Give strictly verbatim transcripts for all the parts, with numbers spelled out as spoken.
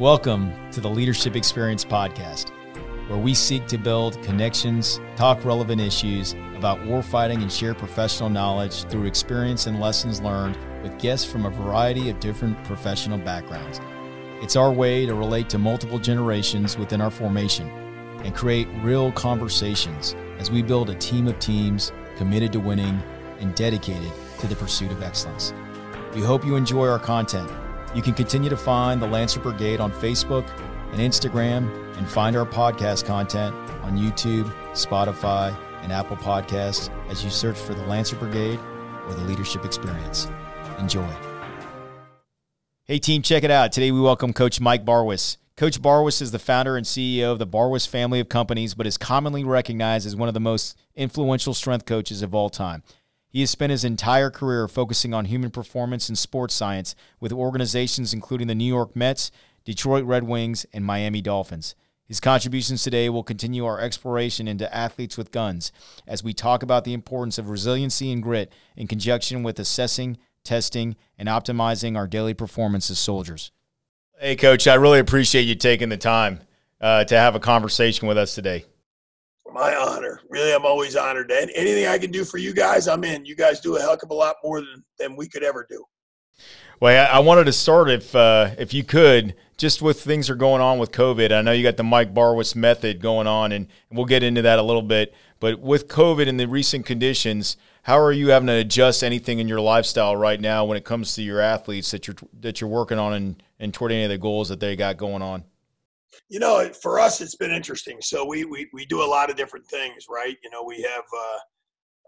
Welcome to the Leadership Experience Podcast, where we seek to build connections, talk relevant issues about warfighting, and share professional knowledge through experience and lessons learned with guests from a variety of different professional backgrounds. It's our way to relate to multiple generations within our formation and create real conversations as we build a team of teams committed to winning and dedicated to the pursuit of excellence. We hope you enjoy our content. You can continue to find the Lancer Brigade on Facebook and Instagram, and find our podcast content on YouTube, Spotify, and Apple Podcasts as you search for the Lancer Brigade or the Leadership Experience. Enjoy. Hey team, check it out. Today we welcome Coach Mike Barwis. Coach Barwis is the founder and C E O of the Barwis family of companies, but is commonly recognized as one of the most influential strength coaches of all time. He has spent his entire career focusing on human performance and sports science with organizations including the New York Mets, Detroit Red Wings, and Miami Dolphins. His contributions today will continue our exploration into athletes with guns as we talk about the importance of resiliency and grit in conjunction with assessing, testing, and optimizing our daily performance as soldiers. Hey, Coach, I really appreciate you taking the time uh, to have a conversation with us today. My honor. Really, I'm always honored. And anything I can do for you guys, I'm in. You guys do a heck of a lot more than, than we could ever do. Well, I, I wanted to start, if uh, if you could, just with things are going on with COVID. I know you got the Mike Barwis method going on, and we'll get into that a little bit. But with COVID and the recent conditions, how are you having to adjust anything in your lifestyle right now when it comes to your athletes that you're, that you're working on and, and toward any of the goals that they got going on? You know, for us, it's been interesting. So we, we, we do a lot of different things, right? You know, we have uh,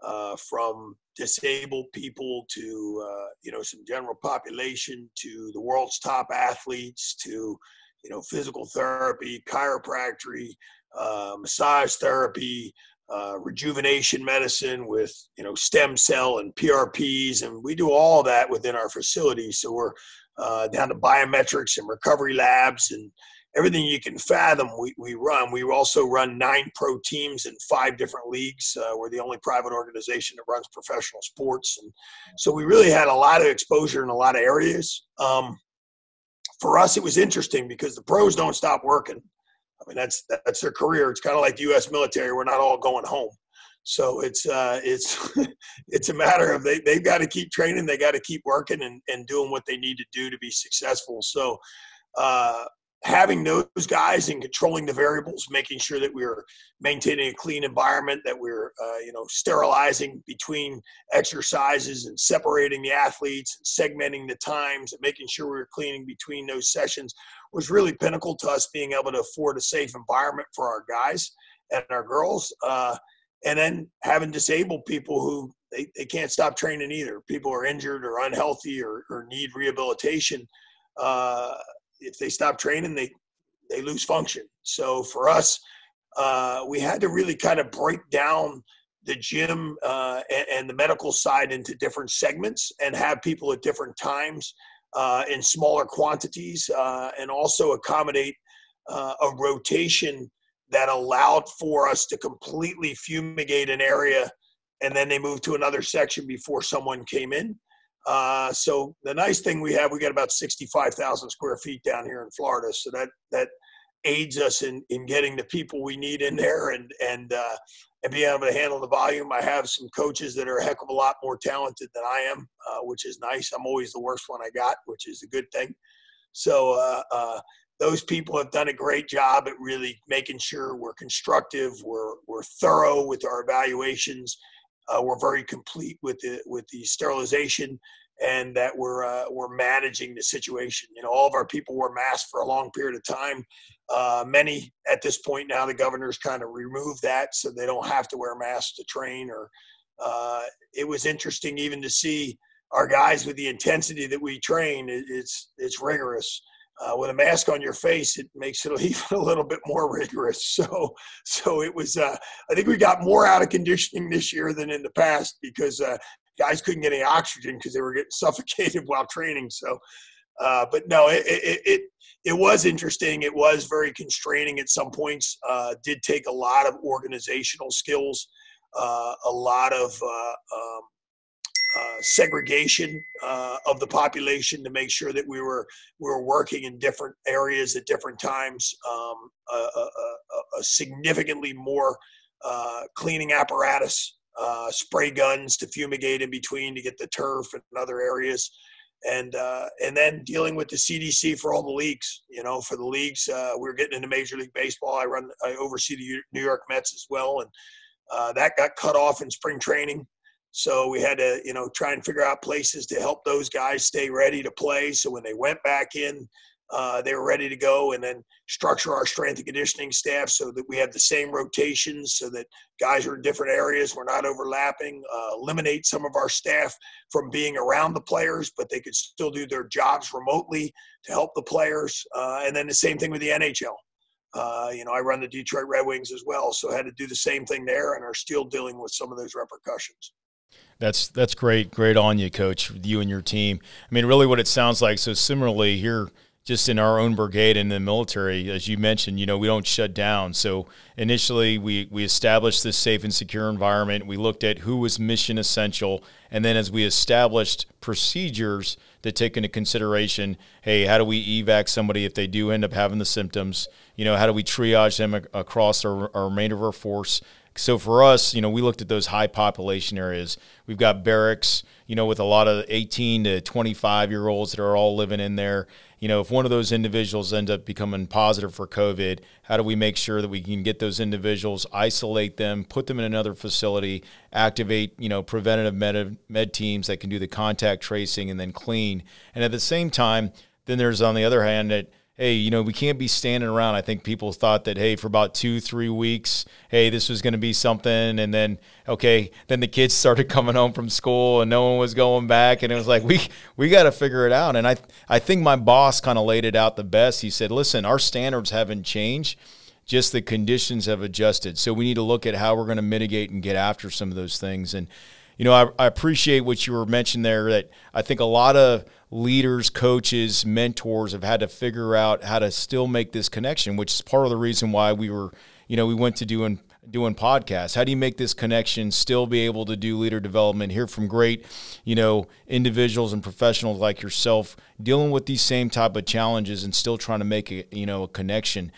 uh, from disabled people to, uh, you know, some general population to the world's top athletes to, you know, physical therapy, chiropractic, uh, massage therapy, uh, rejuvenation medicine with, you know, stem cell and P R Ps. And we do all that within our facility. So we're uh, down to biometrics and recovery labs and everything you can fathom, we, we run. We also run nine pro teams in five different leagues. Uh, we're the only private organization that runs professional sports. And so we really had a lot of exposure in a lot of areas. Um, for us, it was interesting because the pros don't stop working. I mean, that's that's their career. It's kind of like the U S military. We're not all going home. So it's uh, it's it's a matter of they, they've got to keep training. They got to keep working and, and doing what they need to do to be successful. So uh having those guys and controlling the variables, making sure that we're maintaining a clean environment, that we're, uh, you know, sterilizing between exercises and separating the athletes and segmenting the times and making sure we're cleaning between those sessions was really pinnacle to us being able to afford a safe environment for our guys and our girls. Uh, and then having disabled people who they, they can't stop training either. People are injured or unhealthy or, or need rehabilitation. Uh, If they stop training, they, they lose function. So for us, uh, we had to really kind of break down the gym uh, and, and the medical side into different segments and have people at different times uh, in smaller quantities uh, and also accommodate uh, a rotation that allowed for us to completely fumigate an area and then they moved to another section before someone came in. Uh, so the nice thing we have, we got about sixty-five thousand square feet down here in Florida. So that, that aids us in, in getting the people we need in there and, and, uh, and being able to handle the volume. I have some coaches that are a heck of a lot more talented than I am, uh, which is nice. I'm always the worst one I got, which is a good thing. So, uh, uh, those people have done a great job at really making sure we're constructive. We're, we're thorough with our evaluations. Uh, we're very complete with the with the sterilization, and that we're uh, we're managing the situation. You know, all of our people wore masks for a long period of time. Uh, many at this point now, the governor's kind of removed that, so they don't have to wear masks to train. Or uh, it was interesting even to see our guys with the intensity that we train. It, it's it's rigorous. Uh, with a mask on your face, it makes it even a little bit more rigorous. So, so it was, uh, I think we got more out of conditioning this year than in the past because uh, guys couldn't get any oxygen because they were getting suffocated while training. So, uh, but no, it, it, it, it was interesting. It was very constraining at some points. Uh, did take a lot of organizational skills, uh, a lot of, uh, um, uh, segregation uh, of the population to make sure that we were we were working in different areas at different times. Um, a, a, a significantly more uh, cleaning apparatus, uh, spray guns to fumigate in between to get the turf and other areas. And uh, and then dealing with the C D C for all the leagues, you know, for the leagues, uh, we were getting into Major League Baseball. I run, I oversee the New York Mets as well, and uh, that got cut off in spring training. So we had to, you know, try and figure out places to help those guys stay ready to play. So when they went back in, uh, they were ready to go, and then structure our strength and conditioning staff so that we had the same rotations so that guys are in different areas. We're not overlapping, uh, eliminate some of our staff from being around the players, but they could still do their jobs remotely to help the players. Uh, and then the same thing with the N H L. Uh, you know, I run the Detroit Red Wings as well. So I had to do the same thing there and are still dealing with some of those repercussions. That's, that's great. Great on you, Coach, you and your team. I mean, really what it sounds like. So similarly here, just in our own brigade and the military, as you mentioned, you know, we don't shut down. So initially we, we established this safe and secure environment. We looked at who was mission essential. And then as we established procedures that take into consideration, hey, how do we evac somebody if they do end up having the symptoms? You know, how do we triage them ac- across our, our remainder of our force? So for us, you know, we looked at those high population areas. We've got barracks, you know, with a lot of eighteen to twenty-five year olds that are all living in there. You know, if one of those individuals ends up becoming positive for COVID, how do we make sure that we can get those individuals, isolate them, put them in another facility, activate, you know, preventative med, med teams that can do the contact tracing and then clean. And at the same time, then there's on the other hand that, hey, you know, we can't be standing around. I think people thought that, hey, for about two, three weeks, hey, this was going to be something. And then, okay, then the kids started coming home from school and no one was going back. And it was like, we we got to figure it out. And I, I think my boss kind of laid it out the best. He said, listen, our standards haven't changed. Just the conditions have adjusted. So we need to look at how we're going to mitigate and get after some of those things. And, you know, I, I appreciate what you were mentioning there, that I think a lot of leaders, coaches, mentors have had to figure out how to still make this connection, which is part of the reason why we were, you know, we went to doing doing podcasts. How do you make this connection, still be able to do leader development, hear from great, you know, individuals and professionals like yourself dealing with these same type of challenges and still trying to make a, you know, a connection.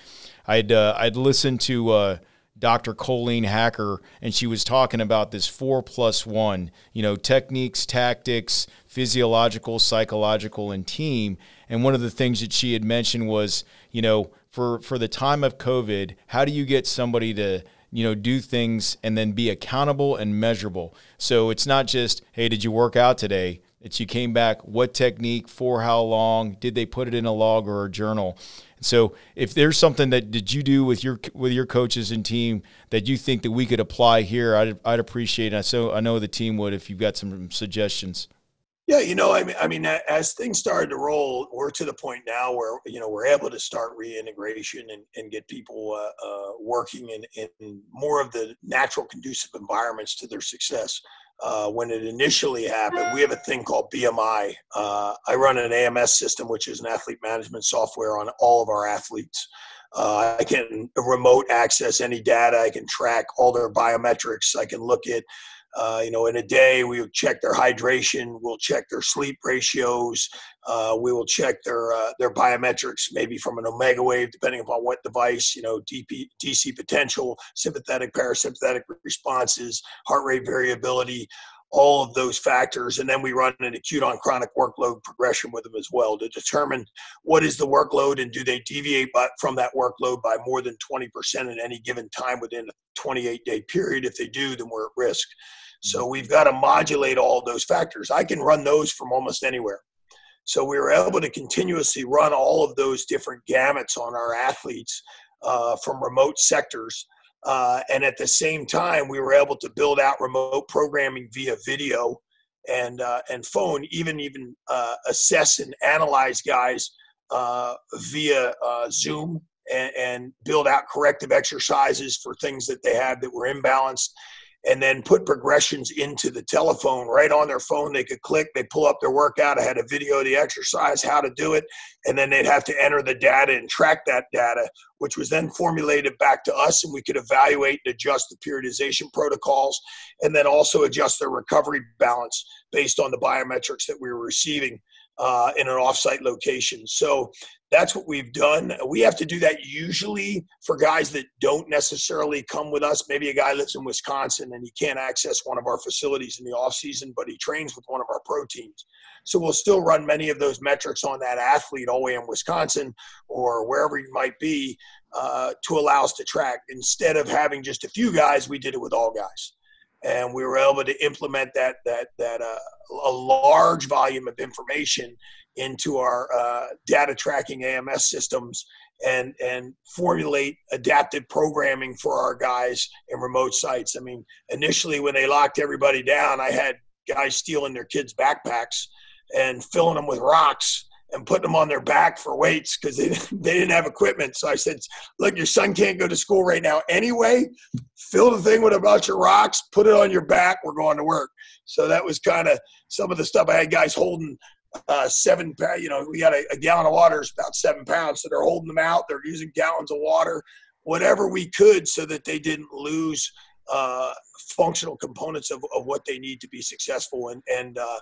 I'd uh, I'd listened to uh, Doctor Colleen Hacker, and she was talking about this four plus one, you know, techniques, tactics, physiological, psychological, and team. And one of the things that she had mentioned was, you know, for, for the time of COVID, how do you get somebody to, you know, do things and then be accountable and measurable? So it's not just, hey, did you work out today? It's you came back, what technique, for how long, did they put it in a log or a journal? So if there's something that did you do with your with your coaches and team that you think that we could apply here, I'd, I'd appreciate it. I, so I know the team would if you've got some suggestions. Yeah, you know, I mean, I mean, as things started to roll, we're to the point now where, you know, we're able to start reintegration and, and get people uh, uh, working in, in more of the natural conducive environments to their success. Uh, when it initially happened, we have a thing called B M I. Uh, I run an A M S system, which is an athlete management software on all of our athletes. Uh, I can remote access any data. I can track all their biometrics. I can look at, uh, you know, in a day, we will check their hydration. We'll check their sleep ratios. Uh, we will check their uh, their biometrics, maybe from an Omega wave, depending upon what device, you know, D P, D C potential, sympathetic, parasympathetic responses, heart rate variability, all of those factors. And then we run an acute on chronic workload progression with them as well to determine what is the workload and do they deviate by, from that workload by more than twenty percent at any given time within a twenty-eight day period. If they do, then we're at risk. So we've got to modulate all of those factors. I can run those from almost anywhere. So we were able to continuously run all of those different gamuts on our athletes uh, from remote sectors. Uh, and at the same time, we were able to build out remote programming via video and uh, and phone, even even uh, assess and analyze guys uh, via uh, Zoom and, and build out corrective exercises for things that they had that were imbalanced. and then put progressions into the telephone right on their phone. They could click, they pull up their workout. I had a video of the exercise, how to do it, and then they'd have to enter the data and track that data, which was then formulated back to us, and we could evaluate and adjust the periodization protocols and then also adjust their recovery balance based on the biometrics that we were receiving uh, in an offsite location. So that's what we've done. We have to do that usually for guys that don't necessarily come with us. Maybe a guy lives in Wisconsin and he can't access one of our facilities in the off season, but he trains with one of our pro teams. So we'll still run many of those metrics on that athlete all the way in Wisconsin or wherever you might be uh, to allow us to track. Instead of having just a few guys, we did it with all guys. And we were able to implement that that that uh, a large volume of information into our uh, data tracking A M S systems and and formulate adaptive programming for our guys in remote sites. I mean, initially when they locked everybody down, I had guys stealing their kids' backpacks and filling them with rocks and putting them on their back for weights because they, they didn't have equipment. So I said, look, your son can't go to school right now anyway. Fill the thing with a bunch of rocks, put it on your back, we're going to work. So that was kind of some of the stuff. I had guys holding uh, seven pounds. You know, we got a, a gallon of water is about seven pounds. So they're holding them out. They're using gallons of water, whatever we could so that they didn't lose uh, functional components of, of what they need to be successful. And, and, uh,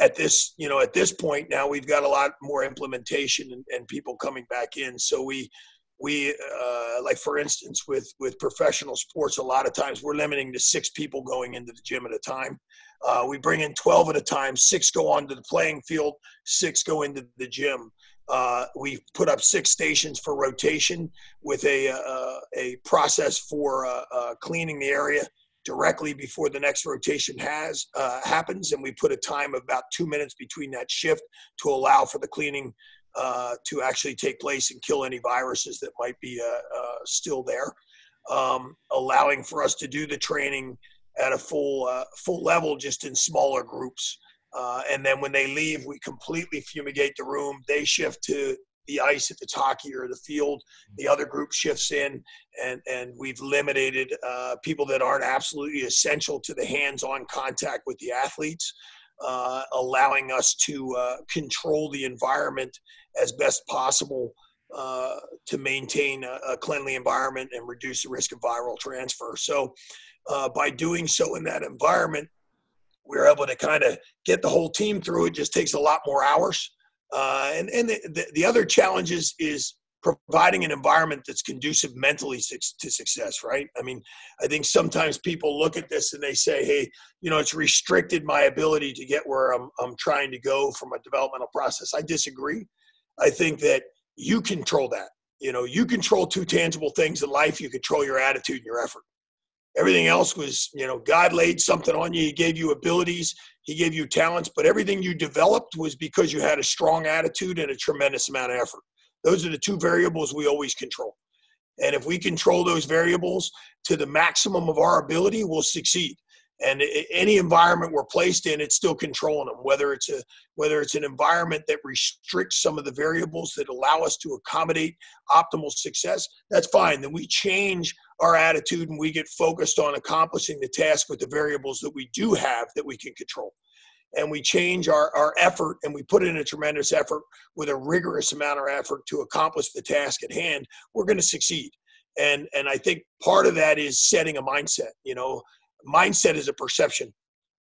At this, you know, at this point now, we've got a lot more implementation and, and people coming back in. So we, we uh, like for instance, with with professional sports, a lot of times we're limiting to six people going into the gym at a time. Uh, we bring in twelve at a time. Six go onto the playing field. Six go into the gym. Uh, we put up six stations for rotation with a uh, a process for uh, uh, cleaning the area directly before the next rotation has uh, happens. And we put a time of about two minutes between that shift to allow for the cleaning uh, to actually take place and kill any viruses that might be uh, uh, still there, um, allowing for us to do the training at a full, uh, full level, just in smaller groups. Uh, and then when they leave, we completely fumigate the room. They shift to the ice if it's hockey or the field, the other group shifts in, and, and we've limited uh, people that aren't absolutely essential to the hands-on contact with the athletes, uh, allowing us to uh, control the environment as best possible uh, to maintain a, a cleanly environment and reduce the risk of viral transfer. So uh, by doing so in that environment, we're able to kind of get the whole team through. It just takes a lot more hours. Uh, and and the, the other challenge is, is providing an environment that's conducive mentally to success, right? I mean, I think sometimes people look at this and they say, hey, you know, it's restricted my ability to get where I'm, I'm trying to go from a developmental process. I disagree. I think that you control that. You know, you control two tangible things in life. You control your attitude and your effort. Everything else was, you know, God laid something on you. He gave you abilities. He gave you talents. But everything you developed was because you had a strong attitude and a tremendous amount of effort. Those are the two variables we always control. And if we control those variables to the maximum of our ability, we'll succeed. And any environment we're placed in, it's still controlling them, whether it's a whether it's an environment that restricts some of the variables that allow us to accommodate optimal success, that's fine. Then we change our attitude and we get focused on accomplishing the task with the variables that we do have that we can control. And we change our, our effort and we put in a tremendous effort with a rigorous amount of effort to accomplish the task at hand, we're going to succeed. And, and I think part of that is setting a mindset, you know. Mindset is a perception.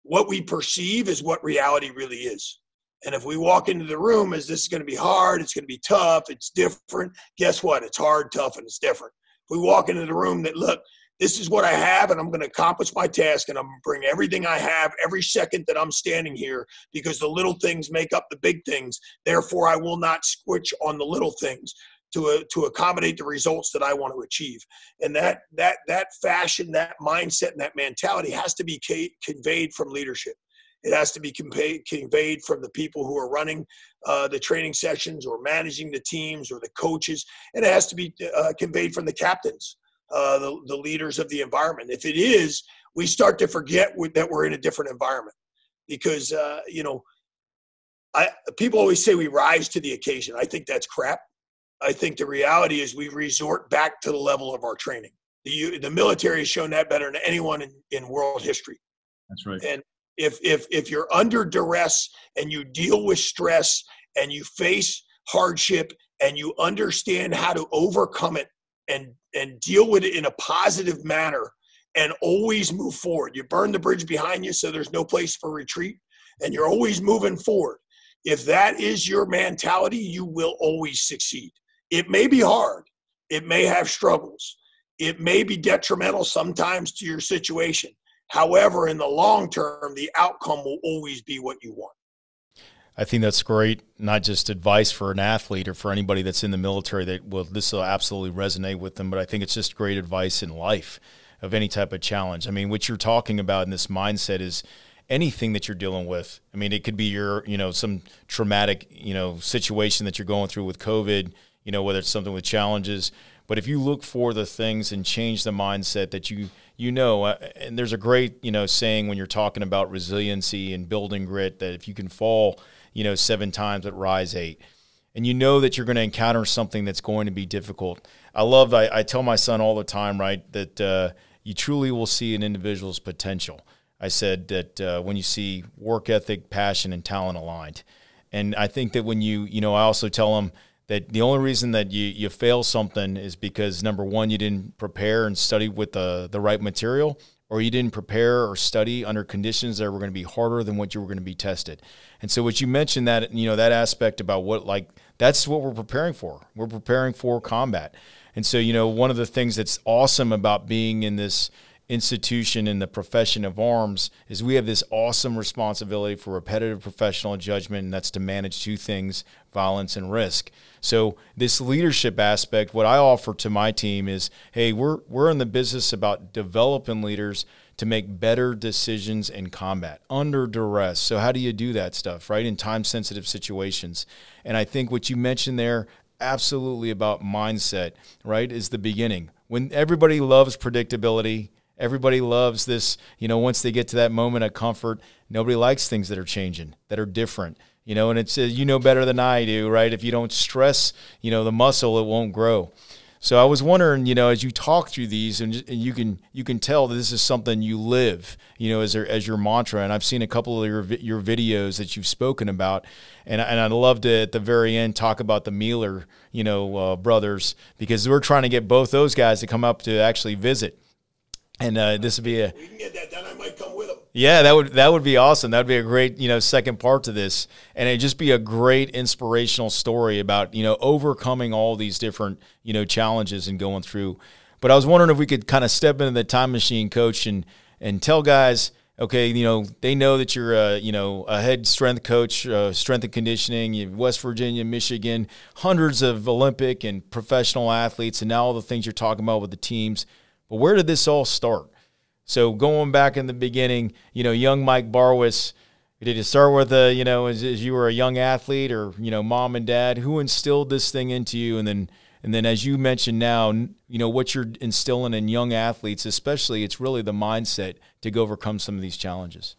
What we perceive is what reality really is. And if we walk into the room as this is going to be hard, it's going to be tough, it's different, guess what? It's hard, tough, and it's different. If we walk into the room that, look, this is what I have, and I'm going to accomplish my task, and I'm going to bring everything I have every second that I'm standing here because the little things make up the big things. Therefore, I will not switch on the little things to uh, to accommodate the results that I want to achieve. And that that that fashion, that mindset, and that mentality has to be ca- conveyed from leadership. It has to be conveyed, conveyed from the people who are running uh, the training sessions or managing the teams or the coaches, and it has to be uh, conveyed from the captains, uh, the, the leaders of the environment. If it is, we start to forget that we're in a different environment because, uh, you know, I, people always say we rise to the occasion. I think that's crap. I think the reality is we resort back to the level of our training. The the military has shown that better than anyone in, in world history. That's right. And if if if you're under duress and you deal with stress and you face hardship and you understand how to overcome it and and deal with it in a positive manner and always move forward. You burn the bridge behind you so there's no place for retreat and you're always moving forward. If that is your mentality, you will always succeed. It may be hard. It may have struggles. It may be detrimental sometimes to your situation. However, in the long term, the outcome will always be what you want. I think that's great, not just advice for an athlete or for anybody that's in the military that will, this will absolutely resonate with them, but I think it's just great advice in life of any type of challenge. I mean, what you're talking about in this mindset is anything that you're dealing with. I mean, it could be your, you know, some traumatic, you know, situation that you're going through with COVID, you know, whether it's something with challenges. But if you look for the things and change the mindset that you, you know, and there's a great, you know, saying when you're talking about resiliency and building grit, that if you can fall, you know, seven times but rise eight, and you know that you're going to encounter something that's going to be difficult. I love, I, I tell my son all the time, right, that uh, you truly will see an individual's potential. I said that uh, when you see work ethic, passion, and talent aligned. And I think that when you, you know, I also tell him, that the only reason that you, you fail something is because, number one, you didn't prepare and study with the, the right material, or you didn't prepare or study under conditions that were going to be harder than what you were going to be tested. And so what you mentioned, that, you know, that aspect about what, like, that's what we're preparing for. We're preparing for combat. And so, you know, one of the things that's awesome about being in this institution in the profession of arms is we have this awesome responsibility for repetitive professional judgment, and that's to manage two things, violence and risk. So this leadership aspect, what I offer to my team is, hey, we're, we're in the business about developing leaders to make better decisions in combat under duress. So how do you do that stuff, right, in time-sensitive situations? And I think what you mentioned there absolutely about mindset, right, is the beginning. When everybody loves predictability, everybody loves this, you know, once they get to that moment of comfort, nobody likes things that are changing, that are different, you know, and it's, uh, you know better than I do, right? If you don't stress, you know, the muscle, it won't grow. So I was wondering, you know, as you talk through these, and, and you can you can tell that this is something you live, you know, as, as your mantra. And I've seen a couple of your, your videos that you've spoken about, and, and I'd love to, at the very end, talk about the Mueller, you know, uh, brothers, because we're trying to get both those guys to come up to actually visit. And uh, this would be a. We can get that done. I might come with them. Yeah, that would that would be awesome. That would be a great, you know, second part to this, and it'd just be a great inspirational story about, you know, overcoming all these different, you know, challenges and going through. But I was wondering if we could kind of step into the time machine, coach, and and tell guys, okay, you know, they know that you're a, you know, a head strength coach, uh, strength and conditioning, West Virginia, Michigan, hundreds of Olympic and professional athletes, and now all the things you're talking about with the teams. But where did this all start? So going back in the beginning, you know, young Mike Barwis, did it start with a, you know, as, as you were a young athlete, or, you know, mom and dad, who instilled this thing into you? And then, and then as you mentioned now, you know, what you're instilling in young athletes, especially, it's really the mindset to go overcome some of these challenges.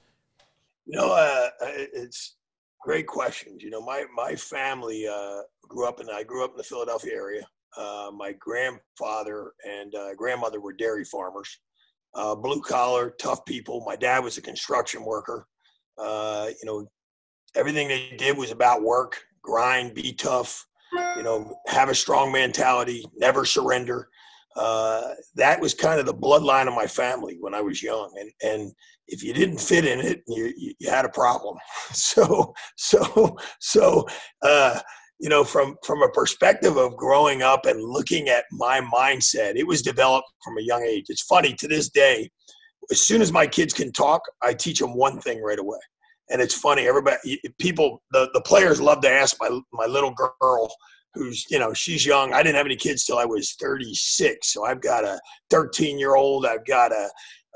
You know, uh, it's great questions. You know, my, my family uh, grew up in, I grew up in the Philadelphia area. Uh, my grandfather and uh, grandmother were dairy farmers, uh, blue collar, tough people. My dad was a construction worker. Uh, you know, everything they did was about work, grind, be tough, you know, have a strong mentality, never surrender. Uh, that was kind of the bloodline of my family when I was young. And, and if you didn't fit in it, you, you had a problem. So, so, so, uh, you know, from, from a perspective of growing up and looking at my mindset, it was developed from a young age. It's funny, to this day, as soon as my kids can talk, I teach them one thing right away. And it's funny, everybody, people, the, the players love to ask my, my little girl who's, you know, she's young. I didn't have any kids till I was thirty-six. So I've got a thirteen year old, I've got a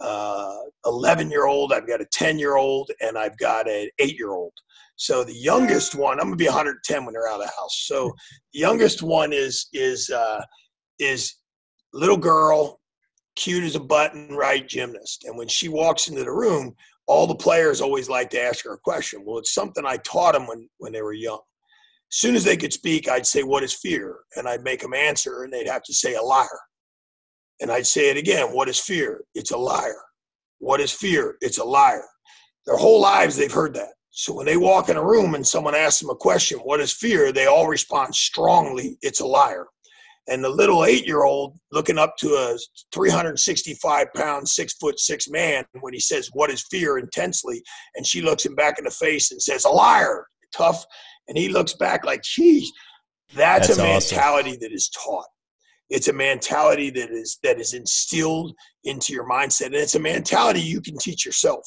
uh, eleven year old, I've got a ten year old, and I've got an eight year old. So the youngest one, I'm gonna be one hundred ten when they're out of the house. So the youngest one is is uh, is little girl, cute as a button, right, gymnast. And when she walks into the room, all the players always like to ask her a question. Well, it's something I taught them when when they were young. As soon as they could speak, I'd say, "What is fear?" And I'd make them answer, and they'd have to say, "A liar." And I'd say it again. What is fear? It's a liar. What is fear? It's a liar. Their whole lives, they've heard that. So when they walk in a room and someone asks them a question, what is fear? They all respond strongly, it's a liar. And the little eight-year-old looking up to a three hundred sixty-five pound, six-foot-six man when he says, what is fear, intensely, and she looks him back in the face and says, a liar, tough. And he looks back like, geez, that's, that's a mentality awesome. That is taught. It's a mentality that is that is instilled into your mindset, and it's a mentality you can teach yourself.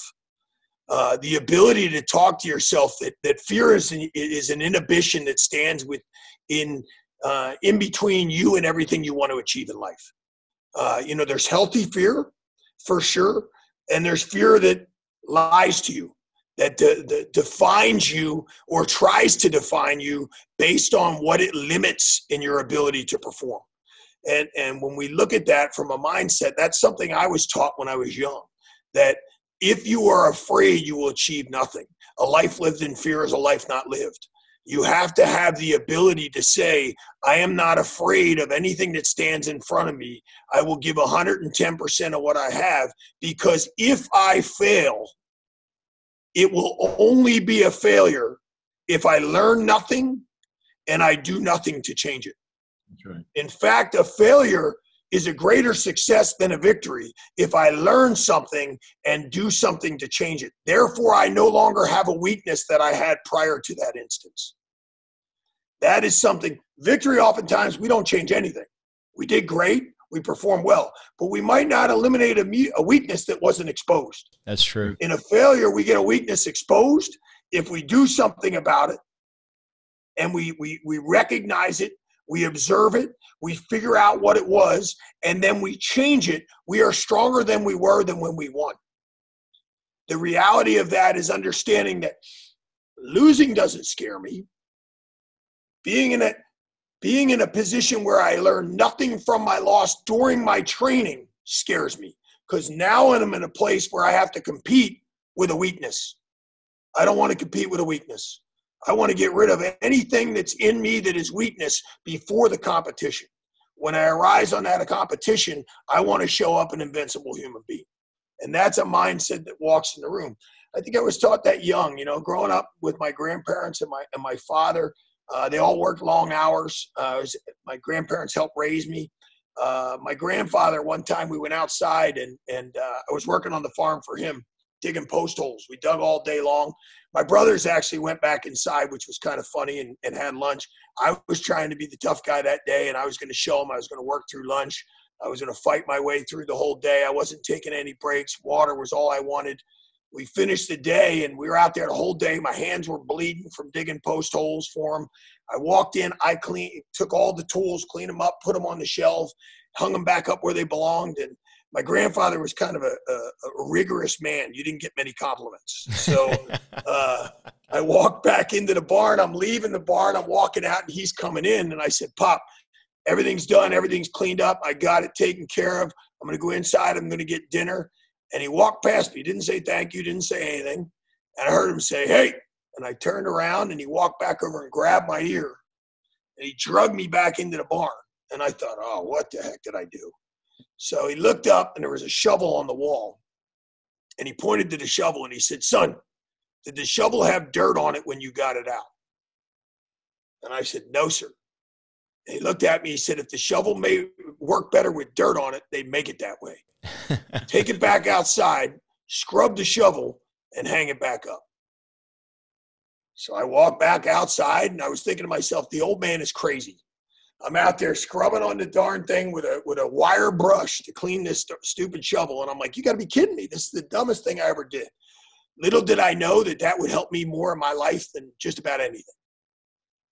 Uh, the ability to talk to yourself that, that fear is an, is an inhibition that stands with in uh, in between you and everything you want to achieve in life. Uh, you know, there's healthy fear for sure, and there's fear that lies to you, that de- de- defines you or tries to define you based on what it limits in your ability to perform. And and when we look at that from a mindset, that's something I was taught when I was young, that if you are afraid, you will achieve nothing. A life lived in fear is a life not lived. You have to have the ability to say, I am not afraid of anything that stands in front of me. I will give one hundred ten percent of what I have, because if I fail, it will only be a failure if I learn nothing and I do nothing to change it. That's right. In fact, a failure is a greater success than a victory if I learn something and do something to change it. Therefore, I no longer have a weakness that I had prior to that instance. That is something. Victory, oftentimes, we don't change anything. We did great. We performed well. But we might not eliminate a, me- a weakness that wasn't exposed. That's true. In a failure, we get a weakness exposed if we do something about it, and we we we recognize it. We observe it, we figure out what it was, and then we change it. We are stronger than we were than when we won. The reality of that is understanding that losing doesn't scare me. Being in a, being in a position where I learn nothing from my loss during my training scares me, because now I'm in a place where I have to compete with a weakness. I don't want to compete with a weakness. I want to get rid of anything that's in me that is weakness before the competition. When I arise on that competition, I want to show up an invincible human being. And that's a mindset that walks in the room. I think I was taught that young, you know, growing up with my grandparents and my and my father. Uh, they all worked long hours. Uh, was, my grandparents helped raise me. Uh, my grandfather, one time we went outside and, and uh, I was working on the farm for him, digging post holes. We dug all day long. My brothers actually went back inside, which was kind of funny, and, and had lunch. I was trying to be the tough guy that day, and I was going to show them. I was going to work through lunch. I was going to fight my way through the whole day. I wasn't taking any breaks. Water was all I wanted. We finished the day, and we were out there the whole day. My hands were bleeding from digging post holes for them. I walked in. I clean, took all the tools, cleaned them up, put them on the shelf, hung them back up where they belonged, and my grandfather was kind of a, a, a rigorous man. You didn't get many compliments. So uh, I walked back into the barn. I'm leaving the barn. I'm walking out, and he's coming in. And I said, Pop, everything's done. Everything's cleaned up. I got it taken care of. I'm going to go inside. I'm going to get dinner. And he walked past me. He didn't say thank you. Didn't say anything. And I heard him say, hey. And I turned around, and he walked back over and grabbed my ear. And he dragged me back into the barn. And I thought, oh, what the heck did I do? So he looked up, and there was a shovel on the wall, and he pointed to the shovel, and he said, son, did the shovel have dirt on it when you got it out? And I said, no, sir. And he looked at me, he said, if the shovel may work better with dirt on it, they make it that way. Take it back outside, scrub the shovel, and hang it back up. So I walked back outside, and I was thinking to myself, the old man is crazy. I'm out there scrubbing on the darn thing with a with a wire brush to clean this st- stupid shovel. And I'm like, you got to be kidding me. This is the dumbest thing I ever did. Little did I know that that would help me more in my life than just about anything.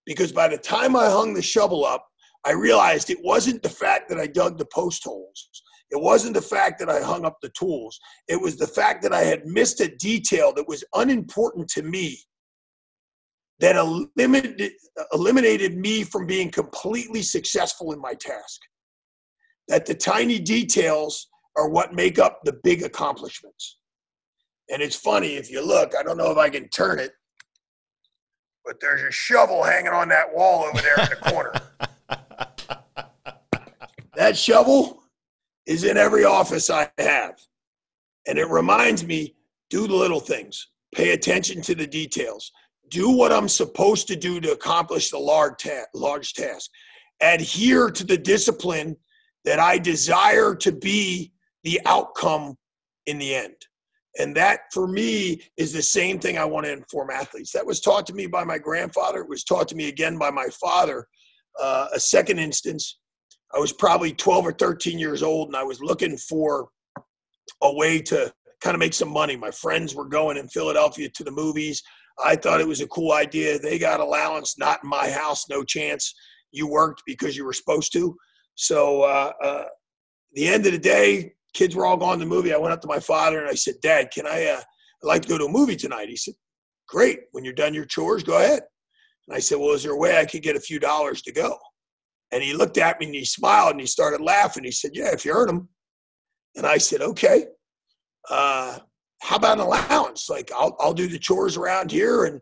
Because by the time I hung the shovel up, I realized it wasn't the fact that I dug the post holes. It wasn't the fact that I hung up the tools. It was the fact that I had missed a detail that was unimportant to me, that eliminated, eliminated me from being completely successful in my task. That the tiny details are what make up the big accomplishments. And it's funny, if you look, I don't know if I can turn it, but there's a shovel hanging on that wall over there in the corner. That shovel is in every office I have. And it reminds me, do the little things. Pay attention to the details. Do what I'm supposed to do to accomplish the large, ta- large task. Adhere to the discipline that I desire to be the outcome in the end. And that, for me, is the same thing I want to inform athletes. That was taught to me by my grandfather. It was taught to me again by my father. Uh, a second instance, I was probably twelve or thirteen years old, and I was looking for a way to kind of make some money. My friends were going in Philadelphia to the movies. I thought it was a cool idea. They got allowance, not in my house, no chance. You worked because you were supposed to. So uh, uh, the end of the day, kids were all gone to the movie. I went up to my father and I said, Dad, can I, uh, I'd like to go to a movie tonight. He said, great. When you're done your chores, go ahead. And I said, well, is there a way I could get a few dollars to go? And he looked at me and he smiled and he started laughing. He said, yeah, if you earn them. And I said, okay, uh, how about an allowance? Like I'll, I'll do the chores around here and,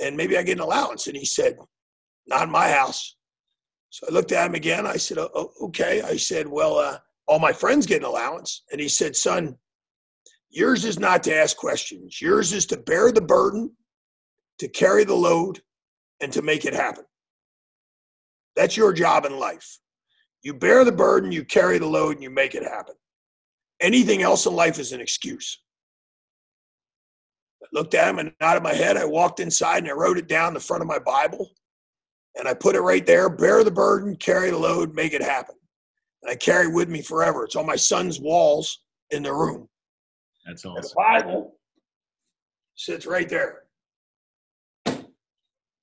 and maybe I get an allowance. And he said, not in my house. So I looked at him again. I said, oh, okay. I said, well, uh, all my friends get an allowance. And he said, son, yours is not to ask questions. Yours is to bear the burden, to carry the load, and to make it happen. That's your job in life. You bear the burden, you carry the load, and you make it happen. Anything else in life is an excuse. I looked at him and nodded my head. I walked inside and I wrote it down in the front of my Bible. And I put it right there, bear the burden, carry the load, make it happen. And I carry it with me forever. It's on my son's walls in the room. That's awesome. And the Bible sits right there.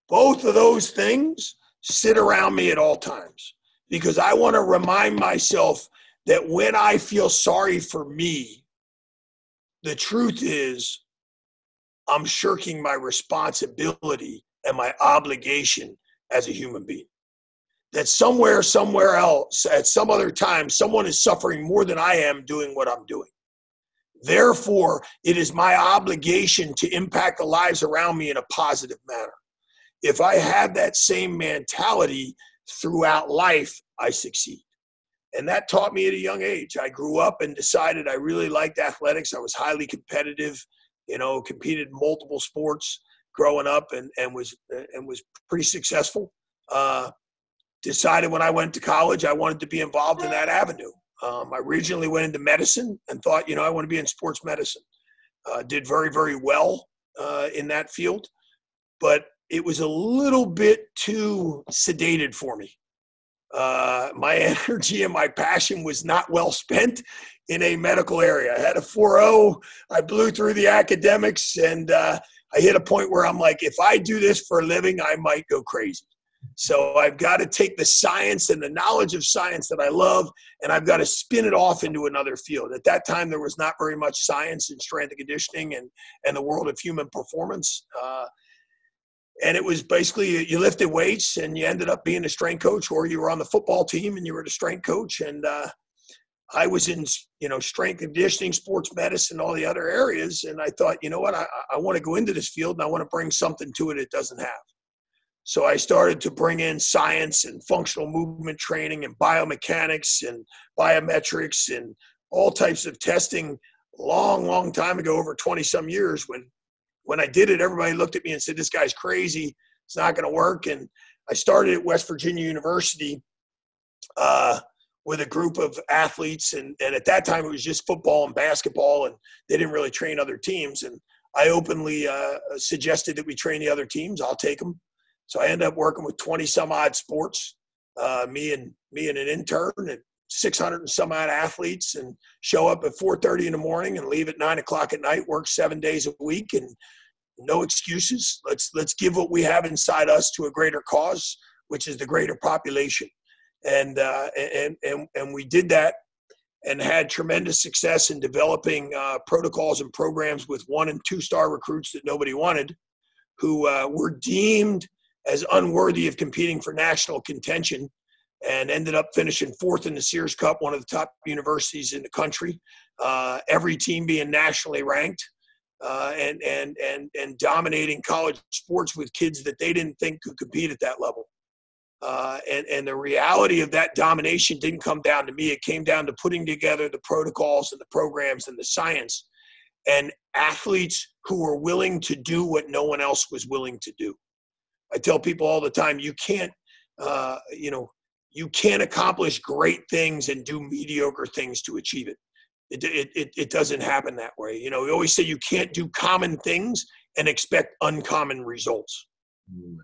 Both of those things sit around me at all times because I want to remind myself that when I feel sorry for me, the truth is I'm shirking my responsibility and my obligation as a human being. That somewhere, somewhere else, at some other time, someone is suffering more than I am doing what I'm doing. Therefore, it is my obligation to impact the lives around me in a positive manner. If I have that same mentality throughout life, I succeed. And that taught me at a young age. I grew up and decided I really liked athletics. I was highly competitive, you know, competed in multiple sports growing up and, and was and was pretty successful. Uh, decided when I went to college, I wanted to be involved in that avenue. Um, I originally went into medicine and thought, you know, I want to be in sports medicine. Uh, did very, very well uh, in that field, but it was a little bit too sedated for me. Uh, my energy and my passion was not well spent in a medical area. I had a four oh, I blew through the academics, and uh, I hit a point where I'm like, if I do this for a living, I might go crazy. So I've got to take the science and the knowledge of science that I love, and I've got to spin it off into another field. At that time, there was not very much science in strength and conditioning and, and the world of human performance. Uh, And it was basically you lifted weights and you ended up being a strength coach, or you were on the football team and you were the strength coach. And uh, I was in, you know, strength conditioning, sports medicine, all the other areas. And I thought, you know what, I, I want to go into this field and I want to bring something to it it doesn't have. So I started to bring in science and functional movement training and biomechanics and biometrics and all types of testing long, long time ago, over twenty some years when When I did it, everybody looked at me and said, this guy's crazy. It's not going to work. And I started at West Virginia University uh, with a group of athletes. And, and at that time, it was just football and basketball, and they didn't really train other teams. And I openly uh, suggested that we train the other teams. I'll take them. So I ended up working with twenty some odd sports, uh, me and me and an intern, and six hundred and some odd athletes, and show up at four thirty in the morning and leave at nine o'clock at night, work seven days a week, and no excuses. Let's, let's give what we have inside us to a greater cause, which is the greater population. And, uh, and, and, and we did that and had tremendous success in developing uh, protocols and programs with one and two star recruits that nobody wanted, who uh, were deemed as unworthy of competing for national contention, and ended up finishing fourth in the Sears Cup, one of the top universities in the country, uh, every team being nationally ranked, uh, and, and, and, and dominating college sports with kids that they didn't think could compete at that level. Uh, and, and the reality of that domination didn't come down to me. It came down to putting together the protocols and the programs and the science and athletes who were willing to do what no one else was willing to do. I tell people all the time, you can't, uh, you know, you can't accomplish great things and do mediocre things to achieve it. It, it, it, it doesn't happen that way. You know, we always say you can't do common things and expect uncommon results. Mm.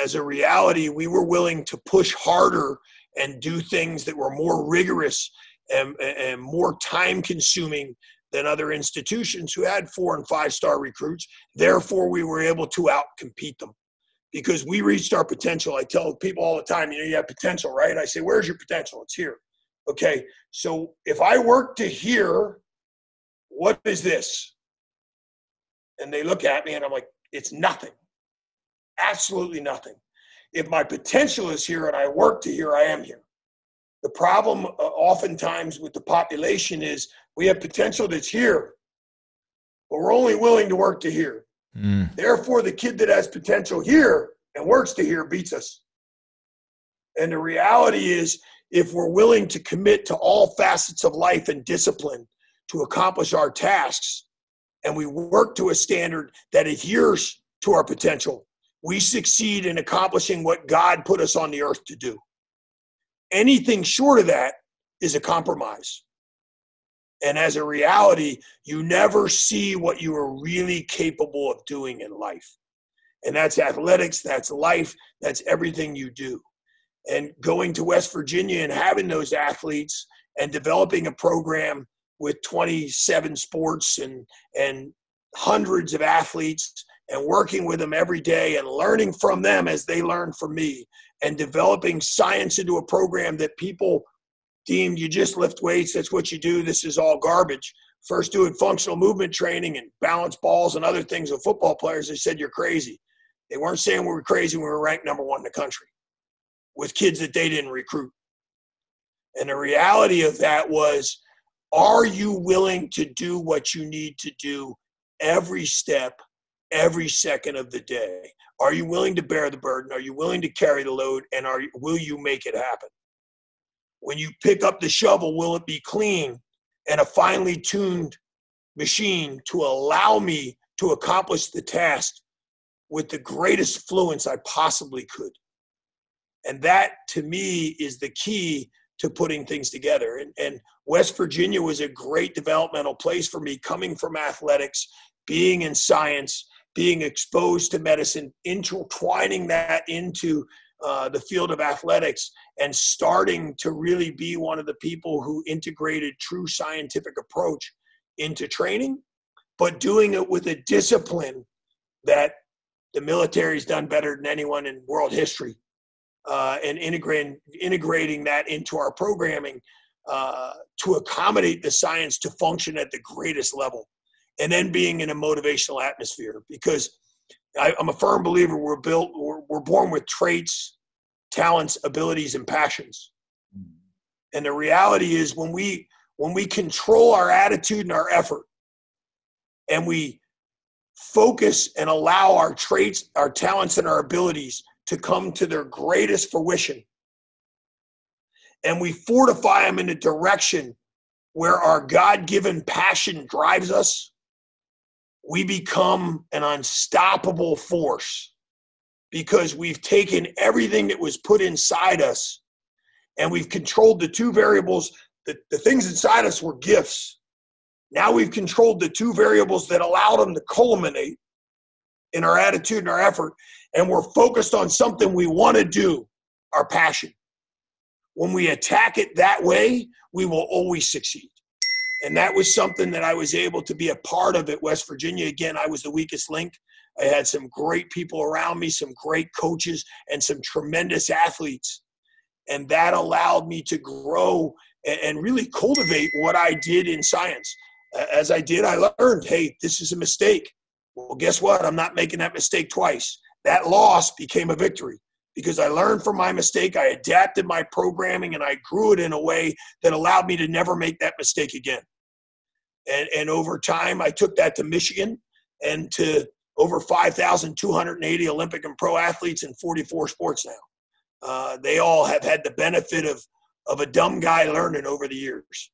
As a reality, we were willing to push harder and do things that were more rigorous and, and more time-consuming than other institutions who had four- and five-star recruits. Therefore, we were able to out-compete them because we reached our potential. I tell people all the time, you know, you have potential, right? I say, where's your potential? It's here. Okay, so if I work to here, what is this? And they look at me, and I'm like, it's nothing. Absolutely nothing. If my potential is here and I work to here, I am here. The problem uh, oftentimes with the population is we have potential that's here, but we're only willing to work to here. Mm. Therefore, the kid that has potential here and works to here beats us. And the reality is if we're willing to commit to all facets of life and discipline to accomplish our tasks, and we work to a standard that adheres to our potential, we succeed in accomplishing what God put us on the earth to do. Anything short of that is a compromise. And as a reality, you never see what you are really capable of doing in life. And that's athletics, that's life, that's everything you do. And going to West Virginia and having those athletes and developing a program with twenty-seven sports and, and hundreds of athletes and working with them every day and learning from them as they learn from me and developing science into a program that people deem you just lift weights, that's what you do, this is all garbage. First doing functional movement training and balance balls and other things with football players, they said you're crazy. They weren't saying we were crazy when we were ranked number one in the country with kids that they didn't recruit. And the reality of that was, are you willing to do what you need to do every step, every second of the day? Are you willing to bear the burden? Are you willing to carry the load? And are will you make it happen? When you pick up the shovel, will it be clean and a finely tuned machine to allow me to accomplish the task with the greatest fluence I possibly could? And that, to me, is the key to putting things together. And, and West Virginia was a great developmental place for me, coming from athletics, being in science, being exposed to medicine, intertwining that into uh, the field of athletics and starting to really be one of the people who integrated true scientific approach into training, but doing it with a discipline that the military's done better than anyone in world history, uh, and integrating, integrating that into our programming uh, to accommodate the science to function at the greatest level. And then being in a motivational atmosphere, because I, I'm a firm believer we're built, we're, we're born with traits, talents, abilities, and passions. And the reality is when we when we control our attitude and our effort, and we focus and allow our traits, our talents, and our abilities to come to their greatest fruition, and we fortify them in a direction where our God-given passion drives us, we become an unstoppable force because we've taken everything that was put inside us and we've controlled the two variables. The, the things inside us were gifts. Now we've controlled the two variables that allowed them to culminate in our attitude and our effort, and we're focused on something we want to do, our passion. When we attack it that way, we will always succeed. And that was something that I was able to be a part of at West Virginia. Again, I was the weakest link. I had some great people around me, some great coaches, and some tremendous athletes. And that allowed me to grow and really cultivate what I did in science. As I did, I learned, hey, this is a mistake. Well, guess what? I'm not making that mistake twice. That loss became a victory. Because I learned from my mistake, I adapted my programming, and I grew it in a way that allowed me to never make that mistake again. And, and over time, I took that to Michigan and to over five thousand two hundred eighty Olympic and pro athletes in forty-four sports now. uh, they all have had the benefit of, of a dumb guy learning over the years.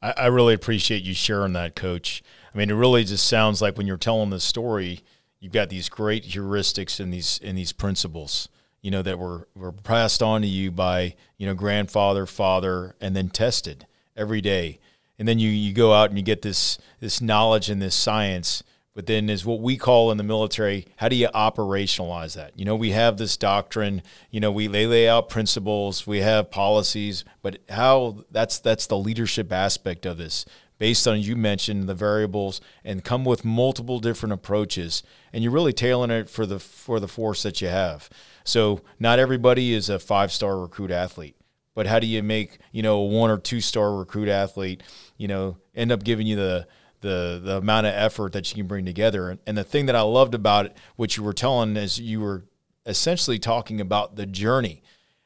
I, I really appreciate you sharing that, Coach. I mean, it really just sounds like when you're telling this story, you've got these great heuristics and these and these principles, you know, that were, were passed on to you by, you know, grandfather, father, and then tested every day. And then you, you go out and you get this, this knowledge and this science, but then is what we call in the military, how do you operationalize that? You know, we have this doctrine, you know, we lay, lay out principles, we have policies, but how that's, that's the leadership aspect of this, based on, you mentioned the variables, and come with multiple different approaches, and you're really tailoring it for the, for the force that you have. So not everybody is a five-star recruit athlete. But how do you make, you know, a one or two star recruit athlete, you know, end up giving you the the the amount of effort that you can bring together? And, and the thing that I loved about it, what you were telling, is you were essentially talking about the journey.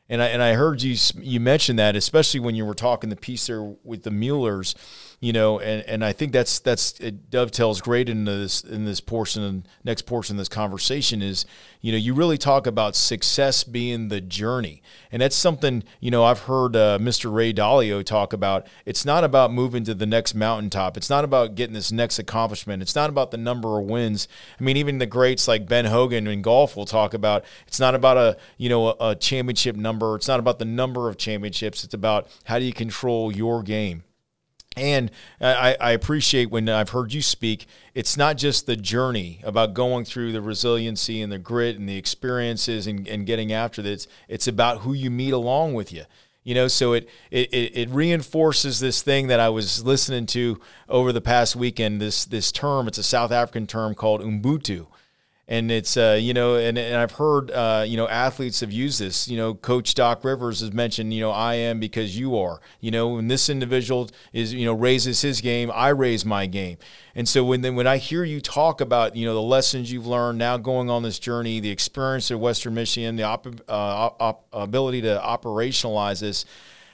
And I and I heard you you mention that, especially when you were talking the piece there with the Muellers, you know, and and I think that's that's it dovetails great into this in this portion next portion of this conversation is, you know, you really talk about success being the journey, and that's something, you know, I've heard uh, Mister Ray Dalio talk about. It's not about moving to the next mountaintop. It's not about getting this next accomplishment. It's not about the number of wins. I mean, even the greats like Ben Hogan in golf will talk about it's not about a you know a, a championship number. It's not about the number of championships. It's about how do you control your game. And I, I appreciate when I've heard you speak, it's not just the journey about going through the resiliency and the grit and the experiences and, and getting after this. It's about who you meet along with you. You know, so it, it it reinforces this thing that I was listening to over the past weekend, this, this term. It's a South African term called Ubuntu. And it's, uh, you know, and, and I've heard, uh, you know, athletes have used this. You know, Coach Doc Rivers has mentioned, you know, I am because you are. You know, when this individual is, you know, raises his game, I raise my game. And so when then when I hear you talk about, you know, the lessons you've learned now going on this journey, the experience of Western Michigan, the op uh, op ability to operationalize this,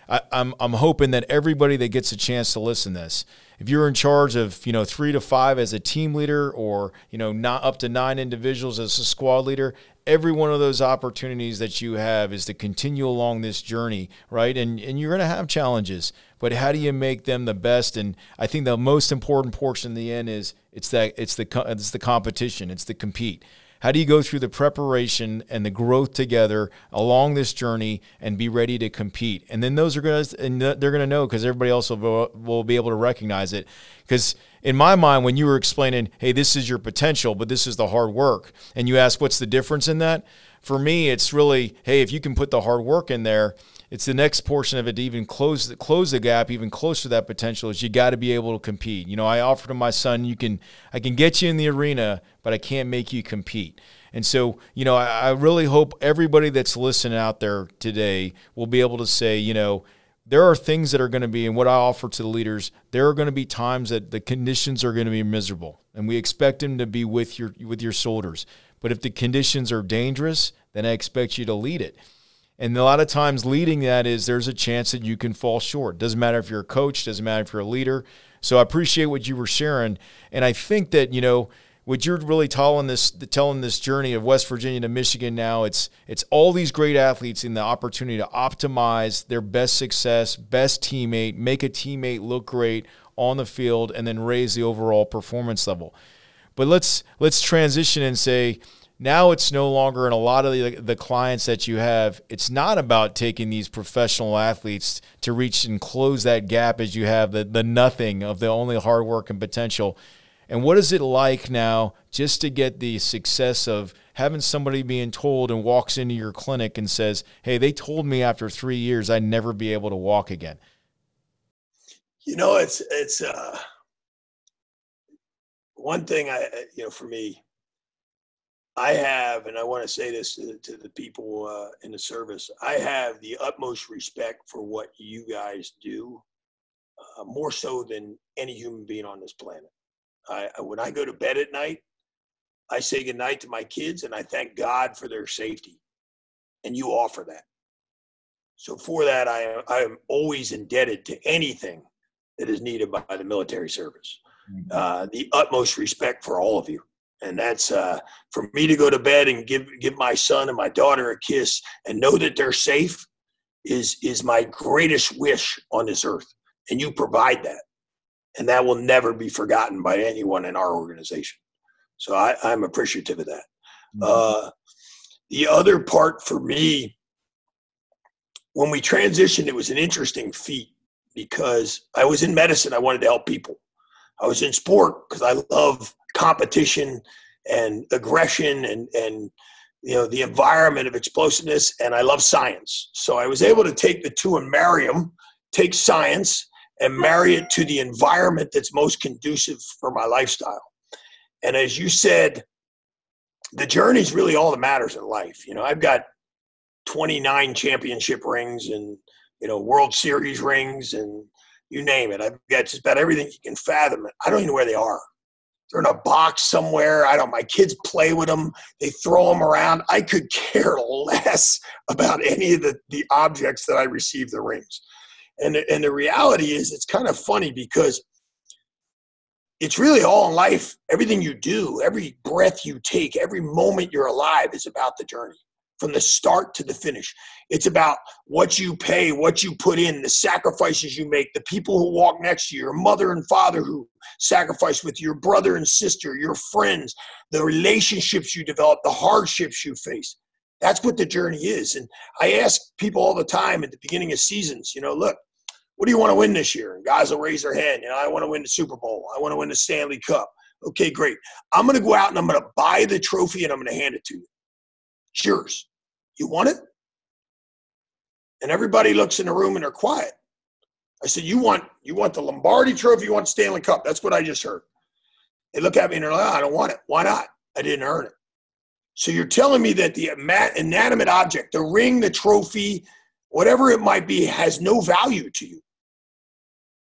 I, I'm, I'm hoping that everybody that gets a chance to listen to this, if you're in charge of, you know, three to five as a team leader or, you know, not up to nine individuals as a squad leader, every one of those opportunities that you have is to continue along this journey, right? And, and you're going to have challenges, but how do you make them the best? And I think the most important portion in the end is it's, that, it's, the, it's the competition, it's the compete. How do you go through the preparation and the growth together along this journey and be ready to compete? And then those are going to, and they're going to know because everybody else will, will be able to recognize it. Because in my mind, when you were explaining, hey, this is your potential, but this is the hard work, and you ask what's the difference in that? For me, it's really, hey, if you can put the hard work in there, it's the next portion of it to even close, close the gap even closer to that potential is you got to be able to compete. You know, I offer to my son, you can, I can get you in the arena, but I can't make you compete. And so, you know, I, I really hope everybody that's listening out there today will be able to say, you know, there are things that are going to be, and what I offer to the leaders, there are going to be times that the conditions are going to be miserable, and we expect them to be with your, with your soldiers. But if the conditions are dangerous, then I expect you to lead it. And a lot of times leading that is there's a chance that you can fall short. Doesn't matter if you're a coach, doesn't matter if you're a leader. So I appreciate what you were sharing. And I think that, you know, what you're really telling this, telling this journey of West Virginia to Michigan now, it's, it's all these great athletes in the opportunity to optimize their best success, best teammate, make a teammate look great on the field, and then raise the overall performance level. But let's, let's transition and say, now it's no longer in a lot of the, the clients that you have, it's not about taking these professional athletes to reach and close that gap as you have the, the nothing of the only hard work and potential. And what is it like now just to get the success of having somebody being told and walks into your clinic and says, hey, they told me after three years I'd never be able to walk again? You know, it's, it's uh, one thing I, you know, for me, I have, and I want to say this to, to the people uh, in the service, I have the utmost respect for what you guys do, uh, more so than any human being on this planet. I, when I go to bed at night, I say goodnight to my kids, and I thank God for their safety. And you offer that. So for that, I, I am always indebted to anything that is needed by the military service. Uh, the utmost respect for all of you. And that's uh, for me to go to bed and give give my son and my daughter a kiss and know that they're safe is is my greatest wish on this earth. And you provide that. And that will never be forgotten by anyone in our organization. So I, I'm appreciative of that. Mm-hmm. Uh, the other part for me, when we transitioned, it was an interesting feat because I was in medicine. I wanted to help people. I was in sport because I love competition and aggression and, and, you know, the environment of explosiveness. And I love science. So I was able to take the two and marry them, take science and marry it to the environment that's most conducive for my lifestyle. And as you said, the journey is really all that matters in life. You know, I've got twenty-nine championship rings and, you know, World Series rings and you name it. I've got just about everything you can fathom. I don't even know where they are. They're in a box somewhere. I don't, my kids play with them. They throw them around. I could care less about any of the, the objects that I receive the rings. And the, and the reality is it's kind of funny because it's really all in life. Everything you do, every breath you take, every moment you're alive is about the journey. From the start to the finish. It's about what you pay, what you put in, the sacrifices you make, the people who walk next to you, your mother and father who sacrifice with you, your brother and sister, your friends, the relationships you develop, the hardships you face. That's what the journey is. And I ask people all the time at the beginning of seasons, you know, look, what do you want to win this year? And guys will raise their hand. You know, I want to win the Super Bowl. I want to win the Stanley Cup. Okay, great. I'm going to go out and I'm going to buy the trophy and I'm going to hand it to you. It's yours. You want it? And everybody looks in the room and they're quiet. I said, you want you want the Lombardi trophy, you want the Stanley Cup. That's what I just heard. They look at me and they're like, oh, I don't want it. Why not? I didn't earn it. So you're telling me that the inanimate object, the ring, the trophy, whatever it might be, has no value to you.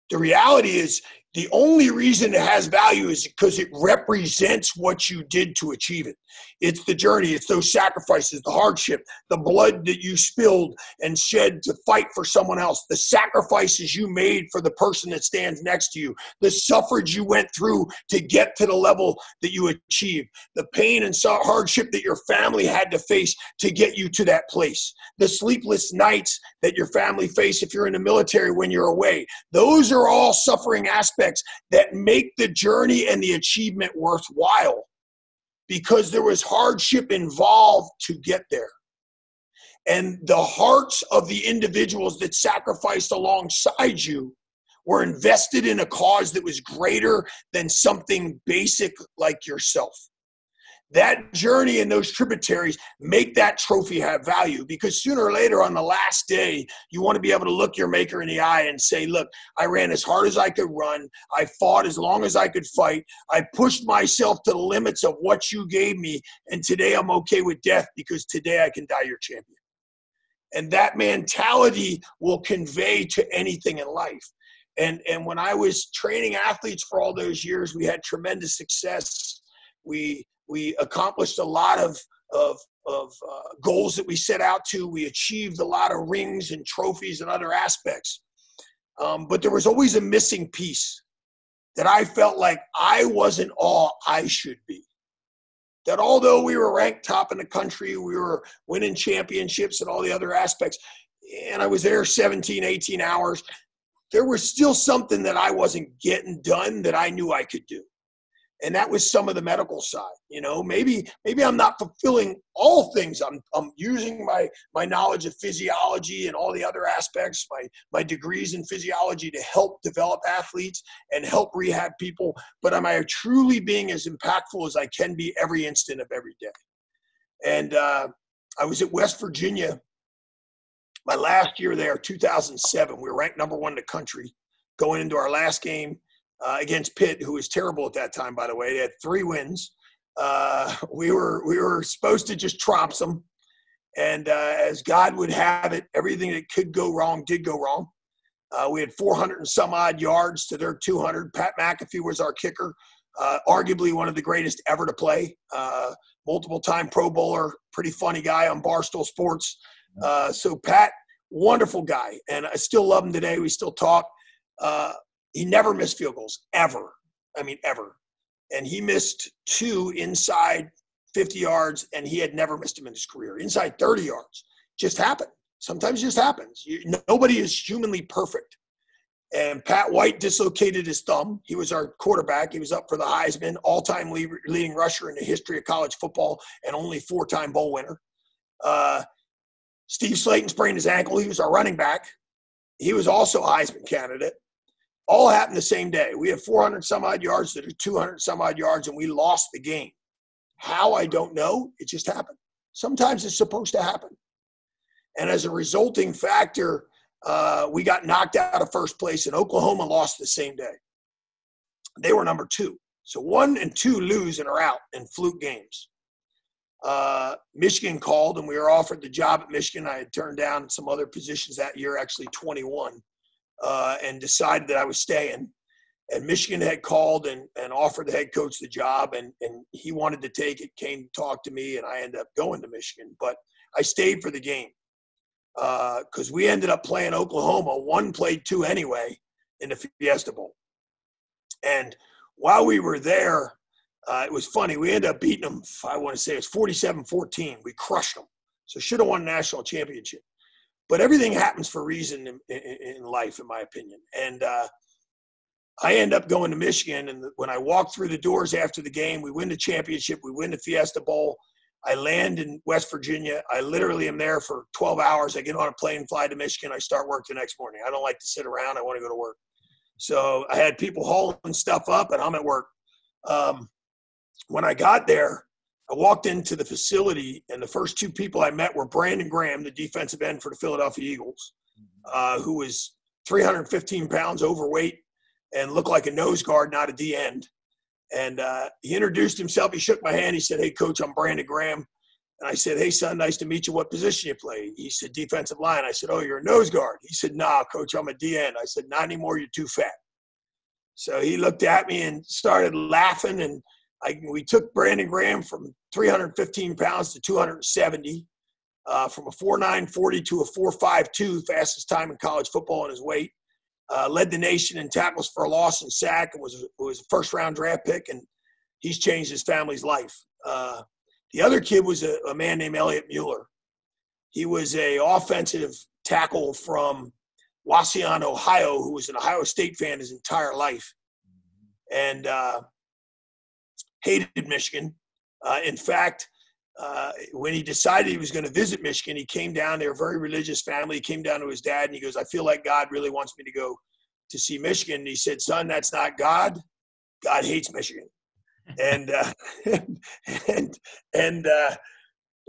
The reality is the only reason it has value is because it represents what you did to achieve it. It's the journey. It's those sacrifices, the hardship, the blood that you spilled and shed to fight for someone else, the sacrifices you made for the person that stands next to you, the suffrage you went through to get to the level that you achieved, the pain and hardship that your family had to face to get you to that place, the sleepless nights that your family face if you're in the military when you're away. Those are all suffering aspects that make the journey and the achievement worthwhile because there was hardship involved to get there. And the hearts of the individuals that sacrificed alongside you were invested in a cause that was greater than something basic like yourself. That journey and those tributaries make that trophy have value because sooner or later on the last day, you want to be able to look your maker in the eye and say, look, I ran as hard as I could run. I fought as long as I could fight. I pushed myself to the limits of what you gave me. And today I'm okay with death because today I can die your champion. And that mentality will convey to anything in life. And, and when I was training athletes for all those years, we had tremendous success. We We accomplished a lot of, of, of uh, goals that we set out to. We achieved a lot of rings and trophies and other aspects. Um, but there was always a missing piece that I felt like I wasn't all I should be. That although we were ranked top in the country, we were winning championships and all the other aspects, and I was there seventeen, eighteen hours, there was still something that I wasn't getting done that I knew I could do. And that was some of the medical side, you know, maybe, maybe I'm not fulfilling all things. I'm, I'm using my, my knowledge of physiology and all the other aspects, my, my degrees in physiology to help develop athletes and help rehab people. But am I truly being as impactful as I can be every instant of every day? And uh, I was at West Virginia my last year there, two thousand seven, we were ranked number one in the country going into our last game. Uh, against Pitt, who was terrible at that time, by the way. They had three wins. Uh, we were we were supposed to just trounce them. And uh, as God would have it, everything that could go wrong did go wrong. Uh, we had four hundred and some odd yards to their two hundred. Pat McAfee was our kicker, uh, arguably one of the greatest ever to play. Uh, multiple-time Pro Bowler, pretty funny guy on Barstool Sports. Uh, so Pat, wonderful guy. And I still love him today. We still talk. Uh, He never missed field goals, ever. I mean, ever. and he missed two inside fifty yards, and he had never missed them in his career. Inside thirty yards, just happened. Sometimes it just happens. You, nobody is humanly perfect. And Pat White dislocated his thumb. He was our quarterback. He was up for the Heisman, all-time le- leading rusher in the history of college football, and only four-time bowl winner. Uh, Steve Slayton sprained his ankle. He was our running back. He was also a Heisman candidate. All happened the same day. We had four hundred some odd yards that are two hundred some odd yards, and we lost the game. How, I don't know. It just happened. Sometimes it's supposed to happen. And as a resulting factor, uh, we got knocked out of first place, and Oklahoma lost the same day. They were number two. So one and two lose and are out in fluke games. Uh, Michigan called, and we were offered the job at Michigan. I had turned down some other positions that year, actually twenty-one, uh, and decided that I was staying. And Michigan had called and, and offered the head coach the job, and, and he wanted to take it, came to talk to me, and I ended up going to Michigan. But I stayed for the game because uh, we ended up playing Oklahoma. One played two anyway in the Fiesta Bowl. And while we were there, uh, it was funny. We ended up beating them, I want to say it was forty-seven fourteen. We crushed them. So should have won a national championship. But everything happens for a reason in, in, in life, in my opinion. And uh, – I end up going to Michigan, and when I walked through the doors after the game, we win the championship, we win the Fiesta Bowl. I land in West Virginia. I literally am there for twelve hours. I get on a plane, fly to Michigan. I start work the next morning. I don't like to sit around. I want to go to work. So I had people hauling stuff up, and I'm at work. Um, when I got there, I walked into the facility, and the first two people I met were Brandon Graham, the defensive end for the Philadelphia Eagles, uh, who was three hundred fifteen pounds overweight, and looked like a nose guard, not a D end. And uh, he introduced himself. He shook my hand. He said, "Hey, Coach, I'm Brandon Graham." And I said, "Hey, son, nice to meet you. What position you play?" He said, "Defensive line." I said, "Oh, you're a nose guard." He said, "Nah, Coach, I'm a D end." I said, "Not anymore. You're too fat." So he looked at me and started laughing. And I, we took Brandon Graham from three hundred fifteen pounds to two hundred seventy, uh, from a four nine forty to a four five two, fastest time in college football in his weight. Uh, led the nation in tackles for a loss and sack, and was was a first-round draft pick, and he's changed his family's life. Uh, the other kid was a, a man named Elliot Mueller. He was an offensive tackle from Wassian, Ohio, who was an Ohio State fan his entire life, and uh, hated Michigan. Uh, in fact, uh, when he decided he was going to visit Michigan, he came down. They were a very religious family. He came down to his dad, and he goes, "I feel like God really wants me to go to see Michigan." And he said, "Son, that's not God. God hates Michigan." And, uh, and, and, uh,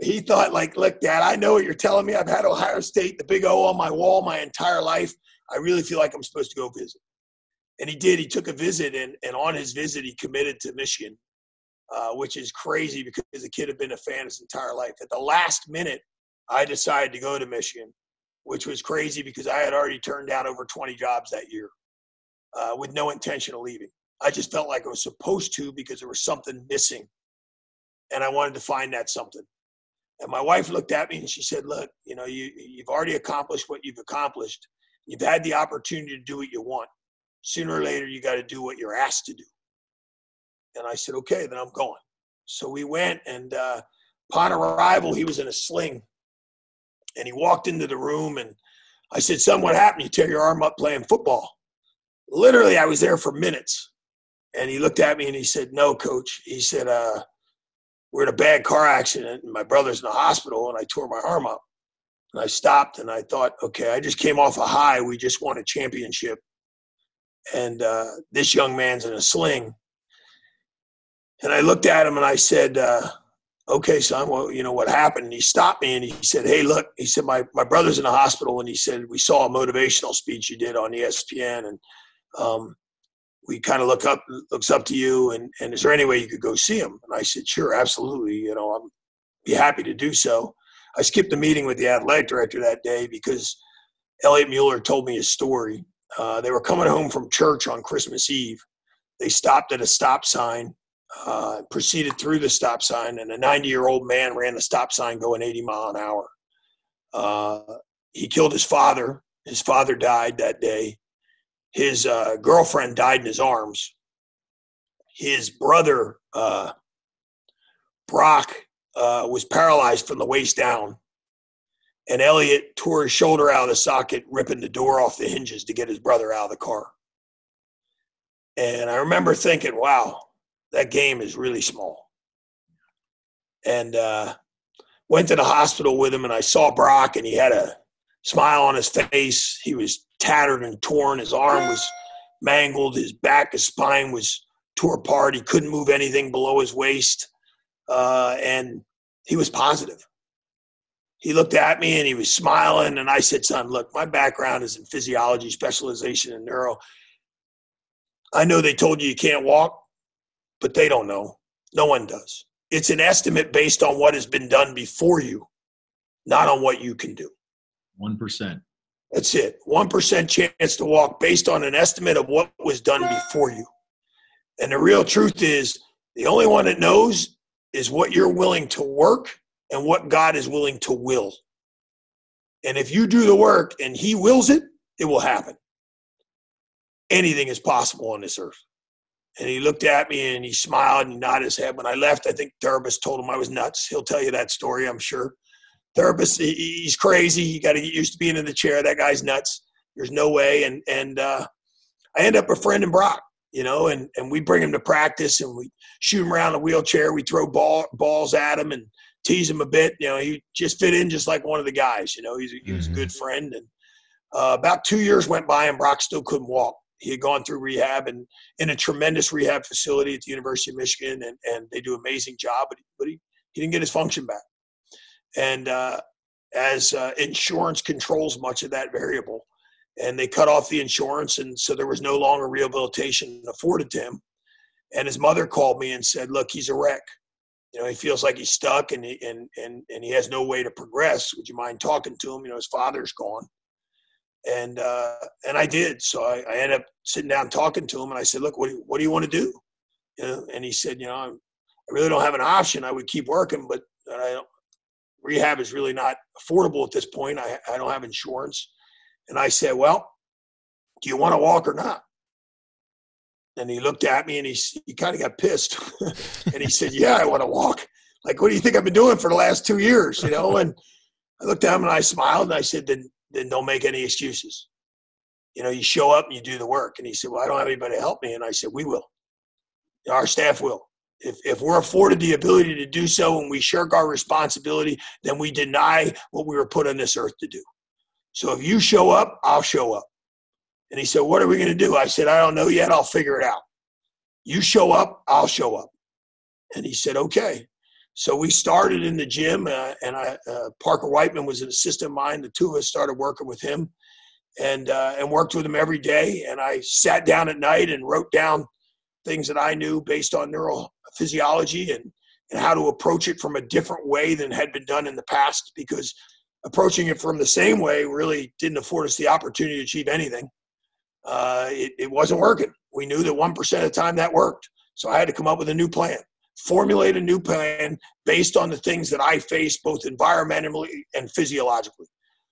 he thought, like, "Look, Dad, I know what you're telling me. I've had Ohio State, the big O on my wall my entire life. I really feel like I'm supposed to go visit." And he did. He took a visit, and, and on his visit, he committed to Michigan. Uh, which is crazy because the kid had been a fan his entire life. At the last minute, I decided to go to Michigan, which was crazy because I had already turned down over twenty jobs that year uh, with no intention of leaving. I just felt like I was supposed to because there was something missing, and I wanted to find that something. And my wife looked at me and she said, "Look, you know, you, you've already accomplished what you've accomplished. You've had the opportunity to do what you want. Sooner or later, you got to do what you're asked to do." And I said, "Okay, then I'm going." So we went, and uh, upon arrival, he was in a sling. And he walked into the room, and I said, "Son, what happened? You tear your arm up playing football." Literally, I was there for minutes. And he looked at me, and he said, "No, Coach." He said, uh, "We're in a bad car accident, and my brother's in the hospital, and I tore my arm up." And I stopped, and I thought, okay, I just came off a high. We just won a championship. And uh, this young man's in a sling. And I looked at him and I said, uh, "Okay, son, well, you know what happened?" And he stopped me and he said, "Hey, look," he said, my, my brother's in the hospital. And he said, "We saw a motivational speech you did on E S P N. And um, we kind of look up, looks up to you. And, and is there any way you could go see him?" And I said, "Sure, absolutely. You know, I'd be happy to do so." I skipped a meeting with the athletic director that day because Elliot Mueller told me his story. Uh, they were coming home from church on Christmas Eve. They stopped at a stop sign. Uh, proceeded through the stop sign, and a ninety-year-old man ran the stop sign going eighty miles an hour. Uh, he killed his father. His father died that day. His uh, girlfriend died in his arms. his brother, uh, Brock, uh, was paralyzed from the waist down. And Elliot tore his shoulder out of the socket, ripping the door off the hinges to get his brother out of the car. And I remember thinking, wow, that game is really small. And uh, went to the hospital with him, and I saw Brock, and he had a smile on his face. He was tattered and torn. His arm was mangled. His back, his spine was tore apart. He couldn't move anything below his waist. Uh, and he was positive. He looked at me and he was smiling, and I said, son, look, my background is in physiology, specialization in neuro. I know they told you you can't walk, but they don't know. No one does. It's an estimate based on what has been done before you, not on what you can do. one percent. That's it. one percent chance to walk based on an estimate of what was done before you. And the real truth is, the only one that knows is what you're willing to work and what God is willing to will. And if you do the work and he wills it, it will happen. Anything is possible on this earth. And he looked at me and he smiled and nodded his head. When I left, I think therapist told him I was nuts. He'll tell you that story, I'm sure. Therapist, he's crazy. You got to get used to being in the chair. That guy's nuts. There's no way. And and uh, I end up befriending Brock, you know, and, and we bring him to practice and we shoot him around the wheelchair. We throw ball, balls at him and tease him a bit. You know, he just fit in just like one of the guys. You know, he's, he was a good friend. And uh, about two years went by and Brock still couldn't walk. He had gone through rehab and in a tremendous rehab facility at the University of Michigan, and, and they do an amazing job, but he, but he, he didn't get his function back. And uh, as uh, insurance controls much of that variable, and they cut off the insurance, and so there was no longer rehabilitation afforded to him. And his mother called me and said, look, he's a wreck. You know, he feels like he's stuck and he, and, and, and he has no way to progress. Would you mind talking to him? You know, his father's gone. And uh, and I did. So I, I ended up sitting down talking to him, and I said, look, what do you, what do you want to do? You know, and he said, you know, I'm, I really don't have an option. I would keep working, but I don't, rehab is really not affordable at this point. I, I don't have insurance. And I said, well, do you want to walk or not? And he looked at me and he, he kind of got pissed. And he said, yeah, I want to walk. Like, what do you think I've been doing for the last two years? You know, and I looked at him and I smiled and I said, then, then don't make any excuses. You know, you show up and you do the work. And he said, well, I don't have anybody to help me. And I said, we will. Our staff will. If if we're afforded the ability to do so and we shirk our responsibility, then we deny what we were put on this earth to do. So if you show up, I'll show up. And he said, what are we going to do? I said, I don't know yet. I'll figure it out. You show up, I'll show up. And he said, okay. So we started in the gym, uh, and I, uh, Parker Whiteman was an assistant of mine. The two of us started working with him and, uh, and worked with him every day. And I sat down at night and wrote down things that I knew based on neurophysiology and, and how to approach it from a different way than had been done in the past, because approaching it from the same way really didn't afford us the opportunity to achieve anything. Uh, it, it wasn't working. We knew that one percent of the time that worked. So I had to come up with a new plan, formulate a new plan based on the things that I faced both environmentally and physiologically.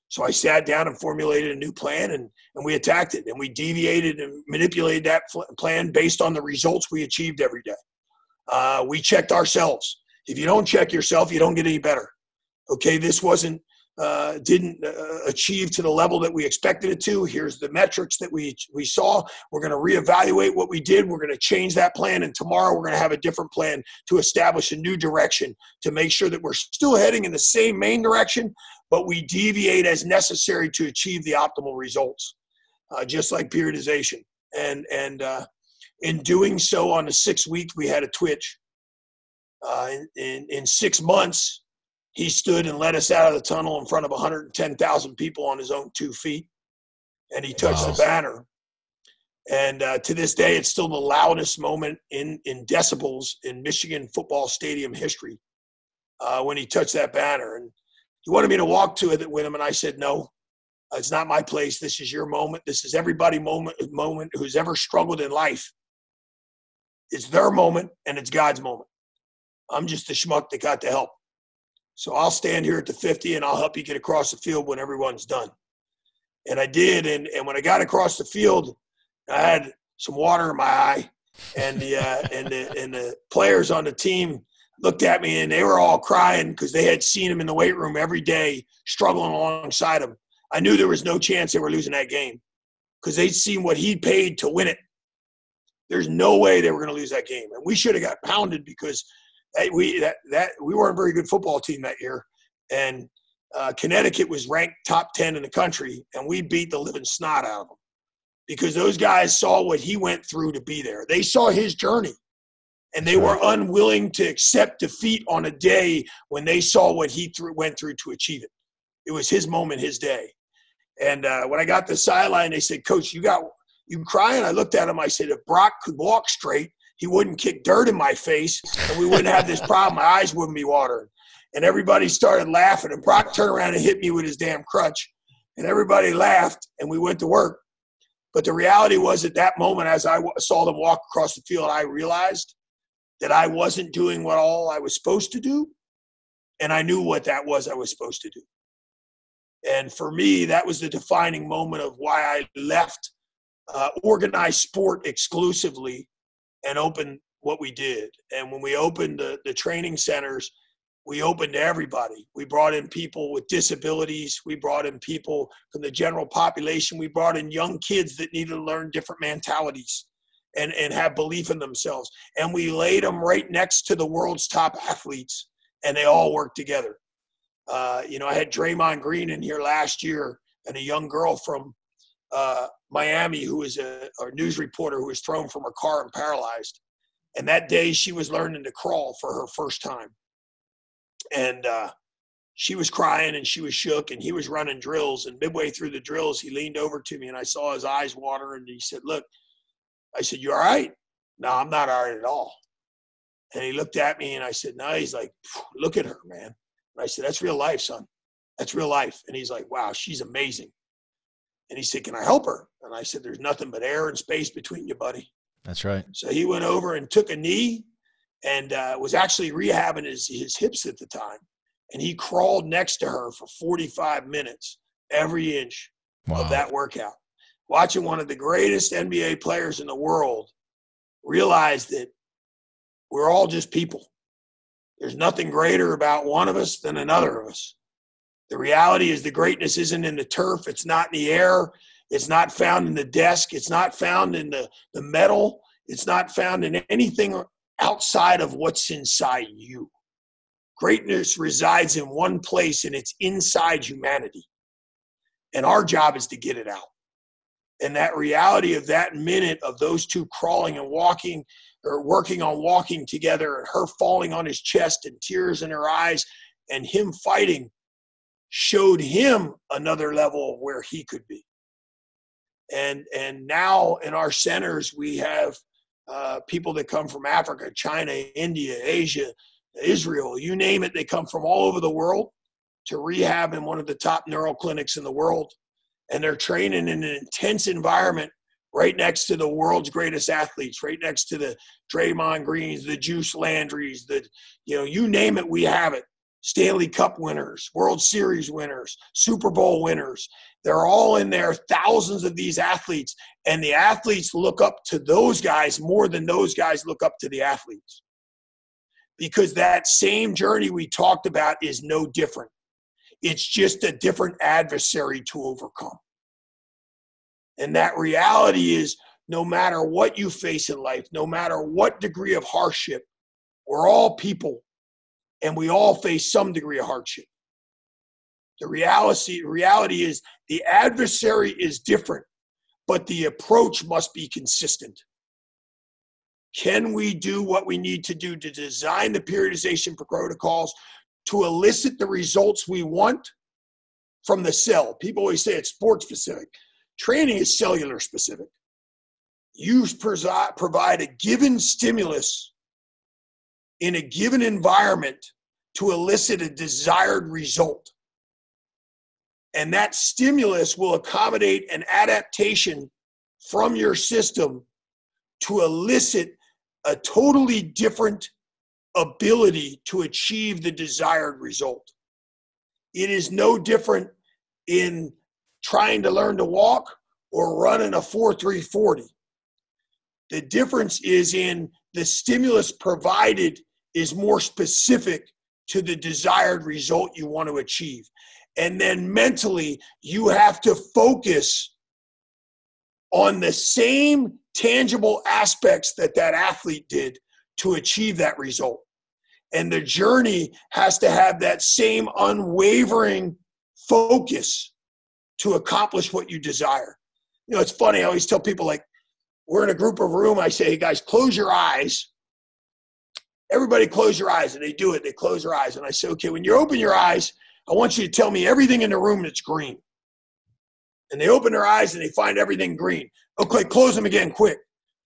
So I sat down and formulated a new plan, and, and we attacked it, and we deviated and manipulated that plan based on the results we achieved every day. Uh, we checked ourselves. If you don't check yourself, you don't get any better. Okay. This wasn't, Uh, didn't uh, achieve to the level that we expected it to. Here's the metrics that we we saw. We're going to reevaluate what we did. We're going to change that plan. And tomorrow we're going to have a different plan to establish a new direction to make sure that we're still heading in the same main direction, but we deviate as necessary to achieve the optimal results, uh, just like periodization. And, and uh, in doing so, on the sixth week, we had a twitch. Uh, in, in, in six months, he stood and led us out of the tunnel in front of one hundred ten thousand people on his own two feet. And he touched wow. the banner. And uh, to this day, it's still the loudest moment in, in decibels in Michigan football stadium history uh, when he touched that banner. And he wanted me to walk to it with him. And I said, no, it's not my place. This is your moment. This is everybody's moment, moment who's ever struggled in life. It's their moment and it's God's moment. I'm just the schmuck that got the help. So I'll stand here at the fifty and I'll help you get across the field when everyone's done. And I did. And, and when I got across the field, I had some water in my eye and the uh, and the and the players on the team looked at me and they were all crying because they had seen him in the weight room every day struggling alongside him. I knew there was no chance they were losing that game because they'd seen what he paid to win it. There's no way they were going to lose that game, and we should have got pounded because we that that we weren't a very good football team that year, and uh, Connecticut was ranked top ten in the country, and we beat the living snot out of them. Because those guys saw what he went through to be there. They saw his journey, and they were unwilling to accept defeat on a day when they saw what he through, went through to achieve it. It was his moment, his day. And uh, when I got to the sideline, they said, "Coach, you got you crying?" I looked at him. I said, "If Brock could walk straight, he wouldn't kick dirt in my face, and we wouldn't have this problem. My eyes wouldn't be watering." And everybody started laughing. And Brock turned around and hit me with his damn crutch, and everybody laughed, and we went to work. But the reality was at that moment, as I saw them walk across the field, I realized that I wasn't doing what all I was supposed to do. And I knew what that was I was supposed to do. And for me, that was the defining moment of why I left uh, organized sport exclusively and opened what we did. And when we opened the, the training centers, we opened to everybody. We brought in people with disabilities. We brought in people from the general population. We brought in young kids that needed to learn different mentalities and, and have belief in themselves. And we laid them right next to the world's top athletes, and they all worked together. Uh, you know, I had Draymond Green in here last year, and a young girl from uh, Miami who was a, a news reporter who was thrown from her car and paralyzed. And that day she was learning to crawl for her first time. And uh, she was crying and she was shook, and he was running drills. And midway through the drills, he leaned over to me and I saw his eyes water. And he said, "Look," I said, "you all right?" "No, I'm not all right at all." And he looked at me and I said, "No." He's like, "Look at her, man." And I said, "That's real life, son. That's real life." And he's like, "Wow, she's amazing." And he said, "Can I help her?" And I said, "There's nothing but air and space between you, buddy." That's right. So he went over and took a knee. And uh, was actually rehabbing his, his hips at the time. And he crawled next to her for forty-five minutes, every inch wow. of that workout. Watching one of the greatest N B A players in the world realize that we're all just people. There's nothing greater about one of us than another of us. The reality is the greatness isn't in the turf. It's not in the air. It's not found in the desk. It's not found in the, the medal. It's not found in anything outside of what's inside you. Greatness resides in one place, and it's inside humanity. And our job is to get it out. And that reality of that minute of those two crawling and walking, or working on walking together, and her falling on his chest and tears in her eyes and him fighting showed him another level of where he could be. And, and now in our centers, we have Uh, people that come from Africa, China, India, Asia, Israel, you name it. They come from all over the world to rehab in one of the top neural clinics in the world. And they're training in an intense environment right next to the world's greatest athletes, right next to the Draymond Greens, the Juice Landrys, the, you know, you name it, we have it. Stanley Cup winners, World Series winners, Super Bowl winners. They're all in there, thousands of these athletes, and the athletes look up to those guys more than those guys look up to the athletes. Because that same journey we talked about is no different. It's just a different adversary to overcome. And that reality is no matter what you face in life, no matter what degree of hardship, we're all people. And we all face some degree of hardship. The reality, reality is the adversary is different, but the approach must be consistent. Can we do what we need to do to design the periodization protocols to elicit the results we want from the cell? People always say it's sports specific. Training is cellular specific. You provide a given stimulus in a given environment to elicit a desired result. And that stimulus will accommodate an adaptation from your system to elicit a totally different ability to achieve the desired result. It is no different in trying to learn to walk or running a four three forty. The difference is in the stimulus provided is more specific to the desired result you want to achieve. And then mentally, you have to focus on the same tangible aspects that that athlete did to achieve that result. And the journey has to have that same unwavering focus to accomplish what you desire. You know, it's funny. I always tell people, like, we're in a group of room. I say, hey, guys, close your eyes. Everybody close your eyes. And they do it. They close their eyes. And I say, okay, when you open your eyes, I want you to tell me everything in the room that's green. And they open their eyes and they find everything green. Okay, close them again quick.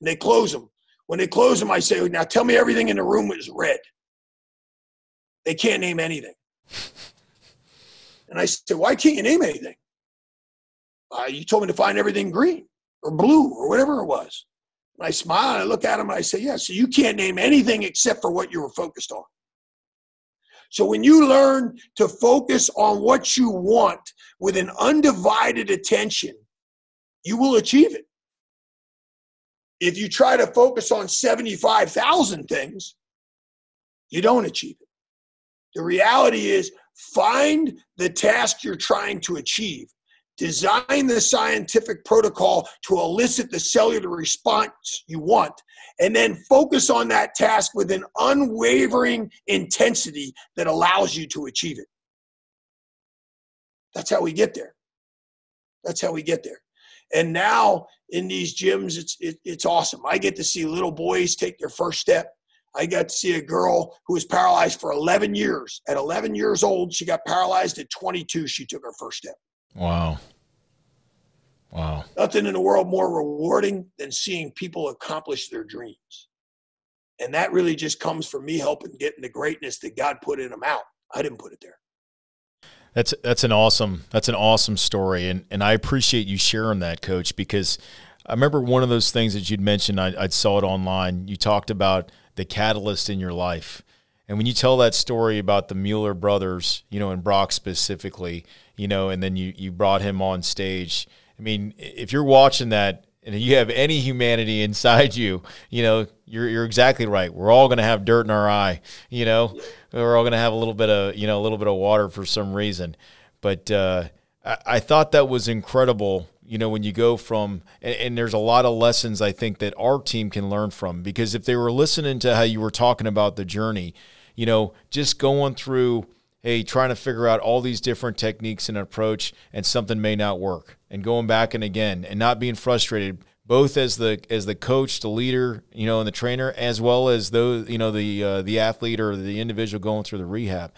And they close them. When they close them, I say, now tell me everything in the room that's red. They can't name anything. And I said, why can't you name anything? Uh, you told me to find everything green or blue or whatever it was. And I smile and I look at him and I say, yeah, so you can't name anything except for what you were focused on. So when you learn to focus on what you want with an undivided attention, you will achieve it. If you try to focus on seventy-five thousand things, you don't achieve it. The reality is, find the task you're trying to achieve. Design the scientific protocol to elicit the cellular response you want, and then focus on that task with an unwavering intensity that allows you to achieve it. That's how we get there. That's how we get there. And now in these gyms, it's, it, it's awesome. I get to see little boys take their first step. I got to see a girl who was paralyzed for eleven years. At eleven years old, she got paralyzed. At twenty-two, she took her first step. Wow. Wow. Nothing in the world more rewarding than seeing people accomplish their dreams. And that really just comes from me helping getting the greatness that God put in them out. I didn't put it there. That's, that's an awesome, that's an awesome story. And, and I appreciate you sharing that, Coach, because I remember one of those things that you'd mentioned, I, I saw it online. You talked about the catalyst in your life. And when you tell that story about the Mueller brothers, you know, and Brock specifically, you know, and then you, you brought him on stage. I mean, if you're watching that and you have any humanity inside you, you know, you're, you're exactly right. We're all going to have dirt in our eye, you know, we're all going to have a little bit of, you know, a little bit of water for some reason. But uh, I, I thought that was incredible. You know, when you go from, and, and there's a lot of lessons I think that our team can learn from, because if they were listening to how you were talking about the journey, you know, just going through, hey, trying to figure out all these different techniques and approach, and something may not work, and going back and again, and not being frustrated, both as the as the coach, the leader, you know, and the trainer, as well as those, you know, the uh, the athlete or the individual going through the rehab.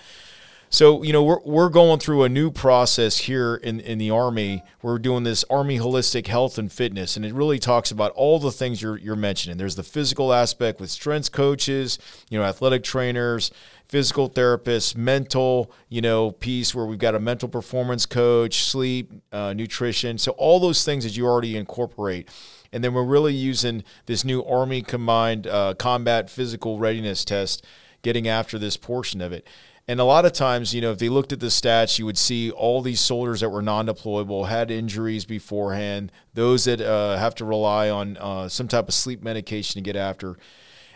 So, you know, we're, we're going through a new process here in, in the Army. We're doing this Army Holistic Health and Fitness, and it really talks about all the things you're, you're mentioning. There's the physical aspect with strengths coaches, you know, athletic trainers, physical therapists, mental, you know, piece where we've got a mental performance coach, sleep, uh, nutrition. So all those things that you already incorporate. And then we're really using this new Army Combined uh, Combat Physical Readiness Test, getting after this portion of it. And a lot of times, you know, if they looked at the stats, you would see all these soldiers that were non-deployable, had injuries beforehand, those that uh, have to rely on uh, some type of sleep medication to get after.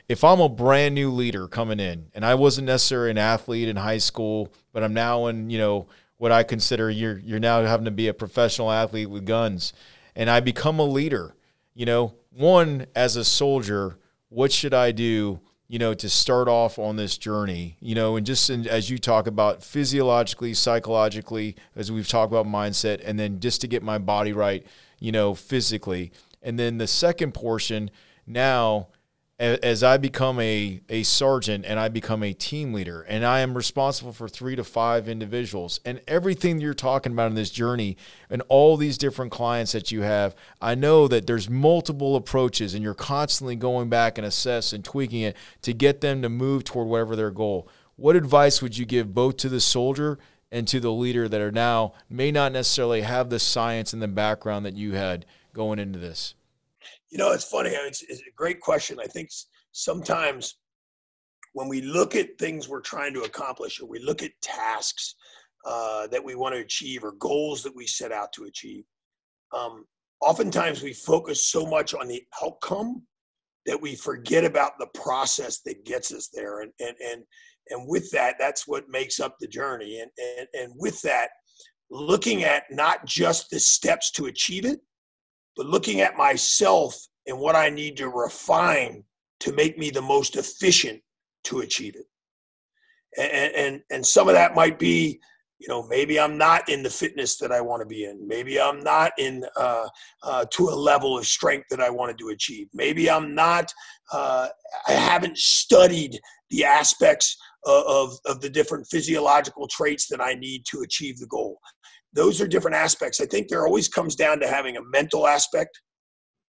If I'm a brand new leader coming in, and I wasn't necessarily an athlete in high school, but I'm now in, you know, what I consider you're, you're now having to be a professional athlete with guns, and I become a leader, you know, one, as a soldier, what should I do, you know, to start off on this journey, you know, and just in, as you talk about physiologically, psychologically, as we've talked about mindset, and then just to get my body right, you know, physically. And then the second portion, now as, as I become a, a sergeant and I become a team leader, and I am responsible for three to five individuals, and everything you're talking about in this journey and all these different clients that you have, I know that there's multiple approaches, and you're constantly going back and assess and tweaking it to get them to move toward whatever their goal. What advice would you give both to the soldier and to the leader that are now may not necessarily have the science in the background that you had going into this? You know, it's funny. It's, it's a great question. I think sometimes when we look at things we're trying to accomplish, or we look at tasks uh, that we want to achieve, or goals that we set out to achieve, um, oftentimes we focus so much on the outcome that we forget about the process that gets us there. And, and, and, and with that, that's what makes up the journey. And, and, and with that, looking at not just the steps to achieve it, but looking at myself and what I need to refine to make me the most efficient to achieve it. And, and, and some of that might be, you know, maybe I'm not in the fitness that I want to be in. Maybe I'm not in uh, uh, to a level of strength that I wanted to achieve. Maybe I'm not, uh, I haven't studied the aspects of, of the different physiological traits that I need to achieve the goal. Those are different aspects. I think there always comes down to having a mental aspect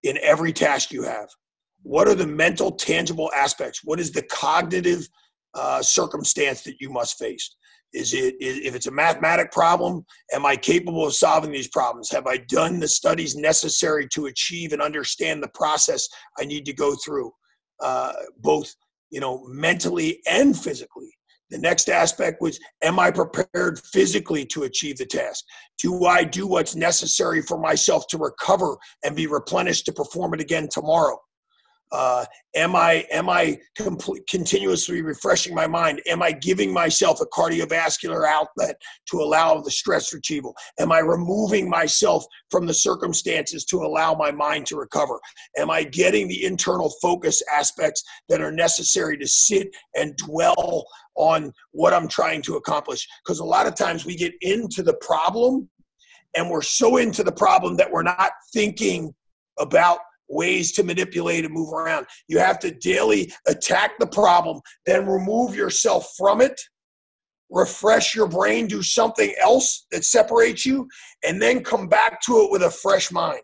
in every task you have. What are the mental, tangible aspects? What is the cognitive uh, circumstance that you must face? Is it, is, if it's a mathematic problem, am I capable of solving these problems? Have I done the studies necessary to achieve and understand the process I need to go through, uh, both, you know, mentally and physically? The next aspect was, am I prepared physically to achieve the task? Do I do what's necessary for myself to recover and be replenished to perform it again tomorrow? Uh, am I am I compl- continuously refreshing my mind? Am I giving myself a cardiovascular outlet to allow the stress retrieval? Am I removing myself from the circumstances to allow my mind to recover? Am I getting the internal focus aspects that are necessary to sit and dwell on what I'm trying to accomplish? Because a lot of times we get into the problem, and we're so into the problem that we're not thinking about ways to manipulate and move around. You have to daily attack the problem, then remove yourself from it, refresh your brain, do something else that separates you, and then come back to it with a fresh mind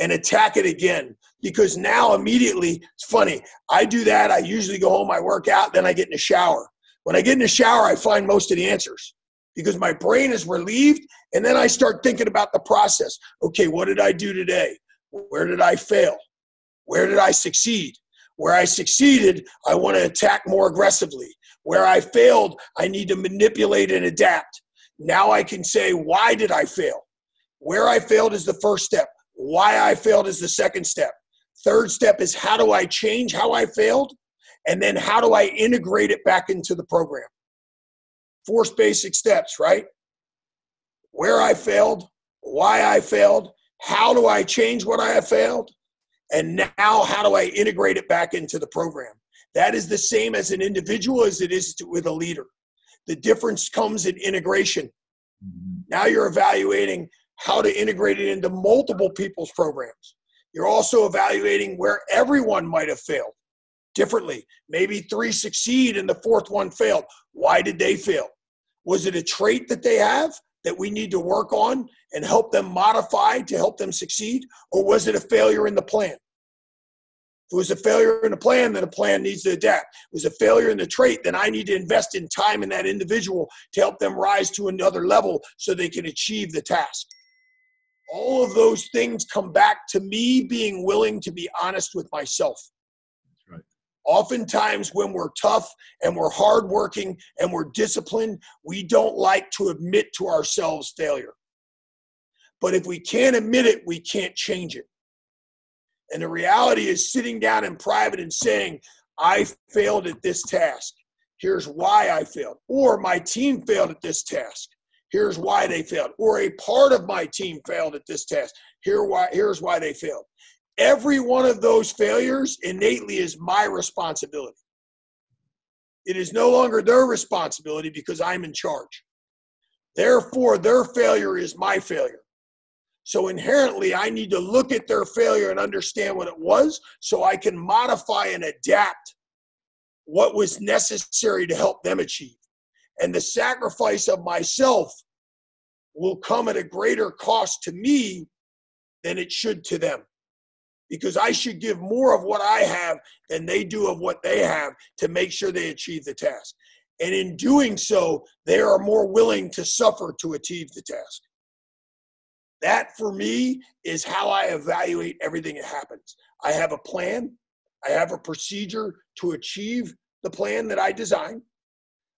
and attack it again. Because now immediately, it's funny, I do that. I usually go home, I work out, then I get in the shower. When I get in the shower, I find most of the answers, because my brain is relieved, and then I start thinking about the process. Okay, what did I do today? Where did I fail? Where did I succeed? Where I succeeded, I want to attack more aggressively. Where I failed, I need to manipulate and adapt. Now I can say, why did I fail? Where I failed is the first step. Why I failed is the second step. Third step is, how do I change how I failed? And then how do I integrate it back into the program? Four basic steps, right? Where I failed, why I failed, how do I change what I have failed? And now how do I integrate it back into the program? That is the same as an individual as it is to, with a leader. The difference comes in integration. Now you're evaluating how to integrate it into multiple people's programs. You're also evaluating where everyone might have failed differently. Maybe three succeed and the fourth one failed. Why did they fail? Was it a trait that they have that we need to work on and help them modify to help them succeed? Or was it a failure in the plan? If it was a failure in the plan, then a plan needs to adapt. If it was a failure in the trait, then I need to invest in time in that individual to help them rise to another level so they can achieve the task. All of those things come back to me being willing to be honest with myself. Oftentimes when we're tough and we're hardworking and we're disciplined, we don't like to admit to ourselves failure. But if we can't admit it, we can't change it. And the reality is sitting down in private and saying, I failed at this task. Here's why I failed. Or my team failed at this task. Here's why they failed. Or a part of my team failed at this task. Here why, here's why they failed. Every one of those failures innately is my responsibility. It is no longer their responsibility because I'm in charge. Therefore, their failure is my failure. So inherently, I need to look at their failure and understand what it was so I can modify and adapt what was necessary to help them achieve. And the sacrifice of myself will come at a greater cost to me than it should to them. Because I should give more of what I have than they do of what they have to make sure they achieve the task. And in doing so, they are more willing to suffer to achieve the task. That, for me, is how I evaluate everything that happens. I have a plan. I have a procedure to achieve the plan that I design.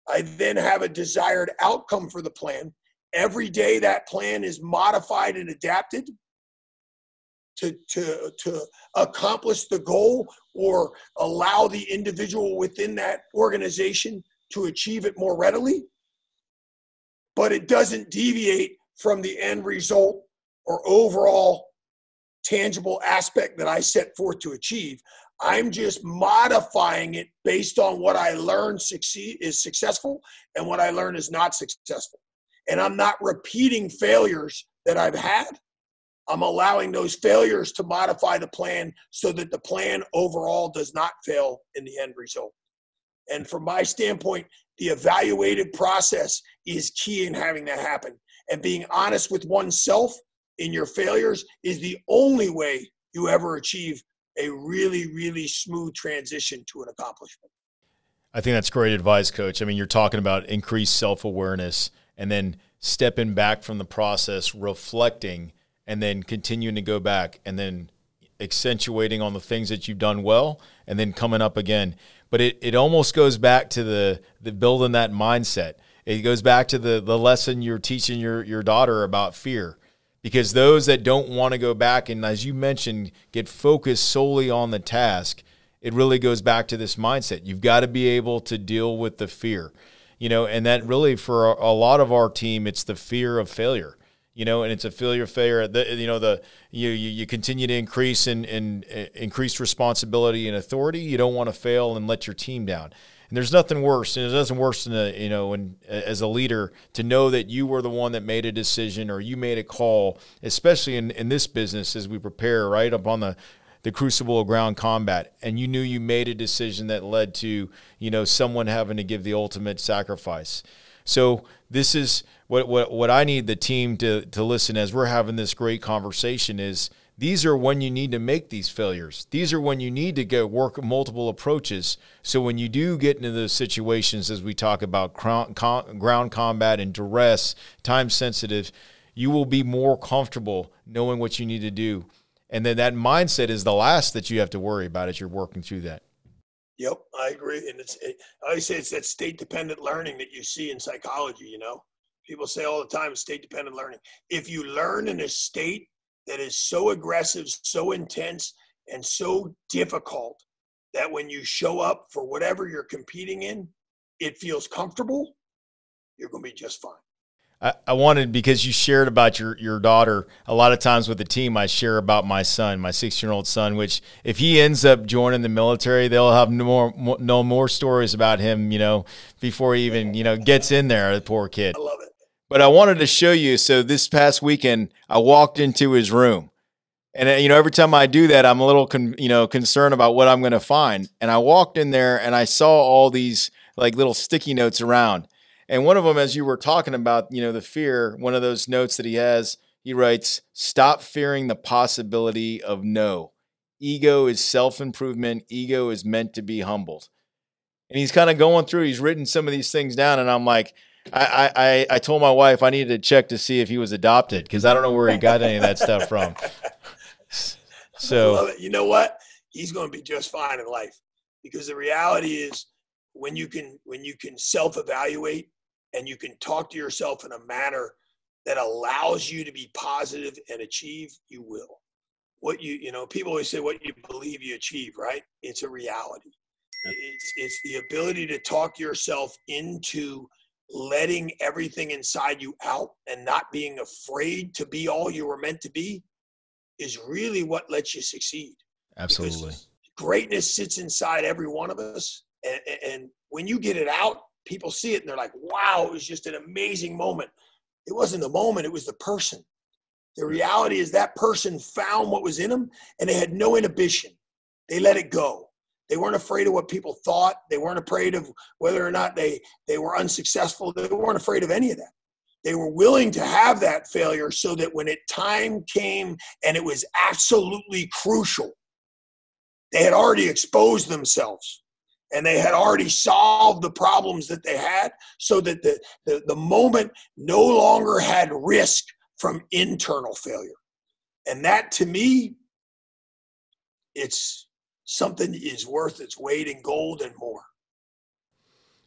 I then have a desired outcome for the plan. Every day that plan is modified and adapted. to, to, to accomplish the goal or allow the individual within that organization to achieve it more readily, but it doesn't deviate from the end result or overall tangible aspect that I set forth to achieve. I'm just modifying it based on what I learned succeed is successful and what I learned is not successful. And I'm not repeating failures that I've had. I'm allowing those failures to modify the plan so that the plan overall does not fail in the end result. And from my standpoint, the evaluative process is key in having that happen. And being honest with oneself in your failures is the only way you ever achieve a really, really smooth transition to an accomplishment. I think that's great advice, Coach. I mean, you're talking about increased self-awareness and then stepping back from the process, reflecting, and then continuing to go back and then accentuating on the things that you've done well and then coming up again. But it, it almost goes back to the, the building that mindset. It goes back to the, the lesson you're teaching your, your daughter about fear, because those that don't want to go back and, as you mentioned, get focused solely on the task, it really goes back to this mindset. You've got to be able to deal with the fear, you know, and that really for a, a lot of our team, it's the fear of failure. You know, and it's a failure, failure, the, you know, the, you, you, you continue to increase in, in, in increased responsibility and authority. You don't want to fail and let your team down. And there's nothing worse. And there's nothing worse than, a, you know, and as a leader to know that you were the one that made a decision or you made a call, especially in, in this business as we prepare right up on the, the crucible of ground combat. And you knew you made a decision that led to, you know, someone having to give the ultimate sacrifice. So this is what, what, what I need the team to, to listen as we're having this great conversation is these are when you need to make these failures. These are when you need to go work multiple approaches. So when you do get into those situations, as we talk about ground combat and duress, time sensitive, you will be more comfortable knowing what you need to do. And then that mindset is the last that you have to worry about as you're working through that. Yep, I agree. And it's, it, I say it's that state-dependent learning that you see in psychology, you know. People say all the time, state-dependent learning. If you learn in a state that is so aggressive, so intense, and so difficult that when you show up for whatever you're competing in, it feels comfortable, you're going to be just fine. I, I wanted, because you shared about your, your daughter, a lot of times with the team, I share about my son, my six-year-old son, which if he ends up joining the military, they'll have no more, no more stories about him, you know, before he even, you know, gets in there, the poor kid. I love it. But I wanted to show you, so this past weekend, I walked into his room. And, you know, every time I do that, I'm a little, con you know, concerned about what I'm going to find. And I walked in there, and I saw all these, like, little sticky notes around. And one of them, as you were talking about, you know, the fear, one of those notes that he has, he writes, "Stop fearing the possibility of no. Ego is self-improvement. Ego is meant to be humbled." And he's kind of going through, he's written some of these things down, and I'm like, I, I, I told my wife I needed to check to see if he was adopted because I don't know where he got any of that stuff from. So you know what? He's going to be just fine in life, because the reality is when you can, when you can self-evaluate and you can talk to yourself in a manner that allows you to be positive and achieve, you will. What you, you know, people always say what you believe you achieve, right? It's a reality. It's, it's the ability to talk yourself into letting everything inside you out and not being afraid to be all you were meant to be is really what lets you succeed. Absolutely. Because greatness sits inside every one of us. And, and when you get it out, people see it and they're like, wow, it was just an amazing moment. It wasn't the moment. It was the person. The reality is that person found what was in them and they had no inhibition. They let it go. They weren't afraid of what people thought. They weren't afraid of whether or not they, they were unsuccessful. They weren't afraid of any of that. They were willing to have that failure so that when it time came and it was absolutely crucial, they had already exposed themselves and they had already solved the problems that they had, so that the, the, the moment no longer had risk from internal failure. And that, to me, it's something is worth its weight in gold and more.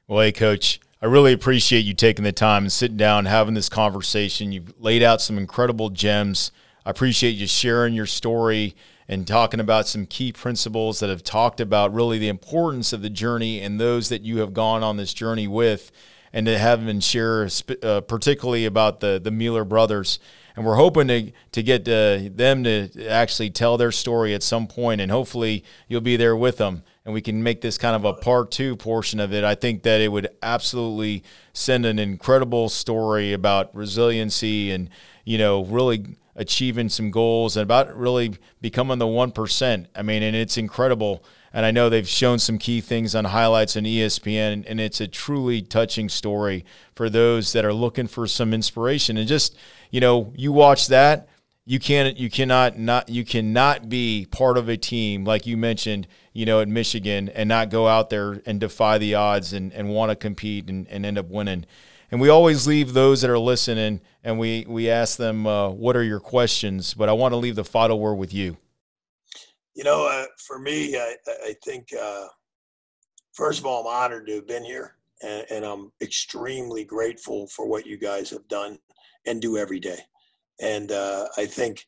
Well, hey, Coach, I really appreciate you taking the time and sitting down and having this conversation. You've laid out some incredible gems. I appreciate you sharing your story and talking about some key principles that have talked about really the importance of the journey and those that you have gone on this journey with, and to have them share uh, particularly about the, the Mueller brothers. And we're hoping to, to get uh, them to actually tell their story at some point, and hopefully you'll be there with them. And we can make this kind of a part two portion of it. I think that it would absolutely send an incredible story about resiliency and, you know, really achieving some goals and about really becoming the one percent. I mean, and it's incredible. And I know they've shown some key things on highlights on E S P N, and it's a truly touching story for those that are looking for some inspiration. And just, you know, you watch that, you can't, you cannot not, you cannot be part of a team, like you mentioned, you know, at Michigan, and not go out there and defy the odds and, and want to compete and, and end up winning. And we always leave those that are listening, and we, we ask them, uh, what are your questions? But I want to leave the final word with you. You know, uh, for me, I, I think, uh, first of all, I'm honored to have been here, and, and I'm extremely grateful for what you guys have done and do every day. And uh, I think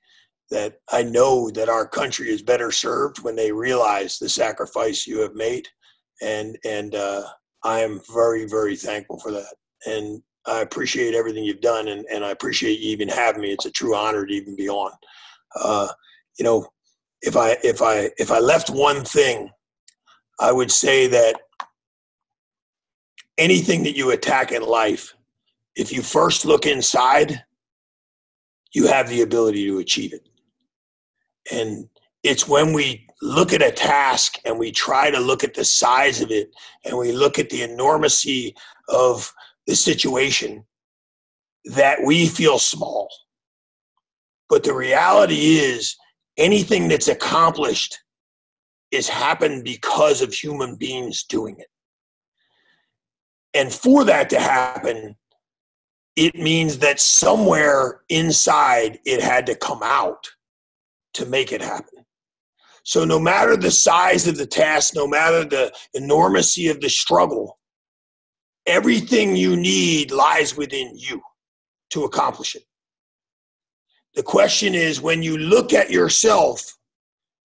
that I know that our country is better served when they realize the sacrifice you have made. And, and uh, I am very, very thankful for that. And I appreciate everything you've done, and, and I appreciate you even having me. It's a true honor to even be on. Uh, you know, if I if I if I left one thing, I would say that anything that you attack in life, if you first look inside, you have the ability to achieve it. And it's when we look at a task and we try to look at the size of it, and we look at the enormity of the situation, that we feel small. But the reality is, anything that's accomplished is happened because of human beings doing it. And for that to happen, it means that somewhere inside it had to come out to make it happen. So no matter the size of the task, no matter the enormity of the struggle, everything you need lies within you to accomplish it. The question is, when you look at yourself,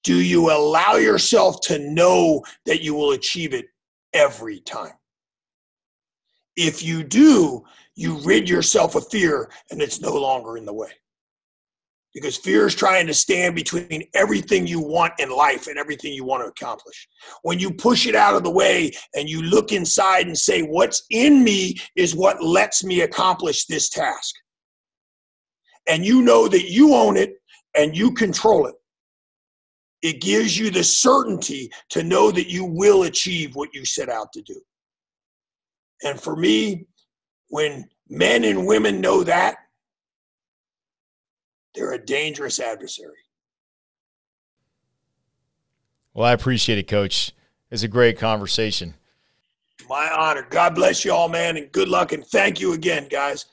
do you allow yourself to know that you will achieve it every time? If you do, you rid yourself of fear, and it's no longer in the way. Because fear is trying to stand between everything you want in life and everything you want to accomplish. When you push it out of the way and you look inside and say, what's in me is what lets me accomplish this task. And you know that you own it and you control it. It gives you the certainty to know that you will achieve what you set out to do. And for me, when men and women know that, they're a dangerous adversary. Well, I appreciate it, Coach. It's a great conversation. My honor. God bless you all, man, and good luck. And thank you again, guys.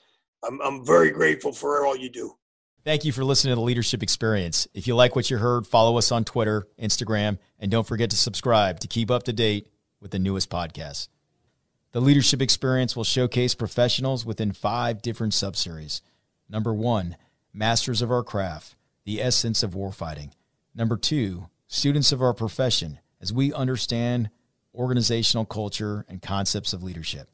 I'm, I'm very grateful for all you do. Thank you for listening to The Leadership Experience. If you like what you heard, follow us on Twitter, Instagram, and don't forget to subscribe to keep up to date with the newest podcasts. The Leadership Experience will showcase professionals within five different subseries. Number one, Masters of our craft, the essence of warfighting. Number two, students of our profession, as we understand organizational culture and concepts of leadership.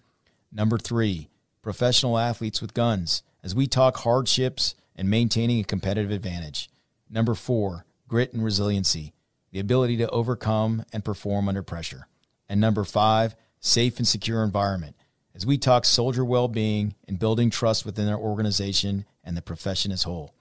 Number three, professional athletes with guns, as we talk hardships and maintaining a competitive advantage. Number four, grit and resiliency, the ability to overcome and perform under pressure. And number five, safe and secure environment, as we talk soldier well-being and building trust within our organization and the profession as whole.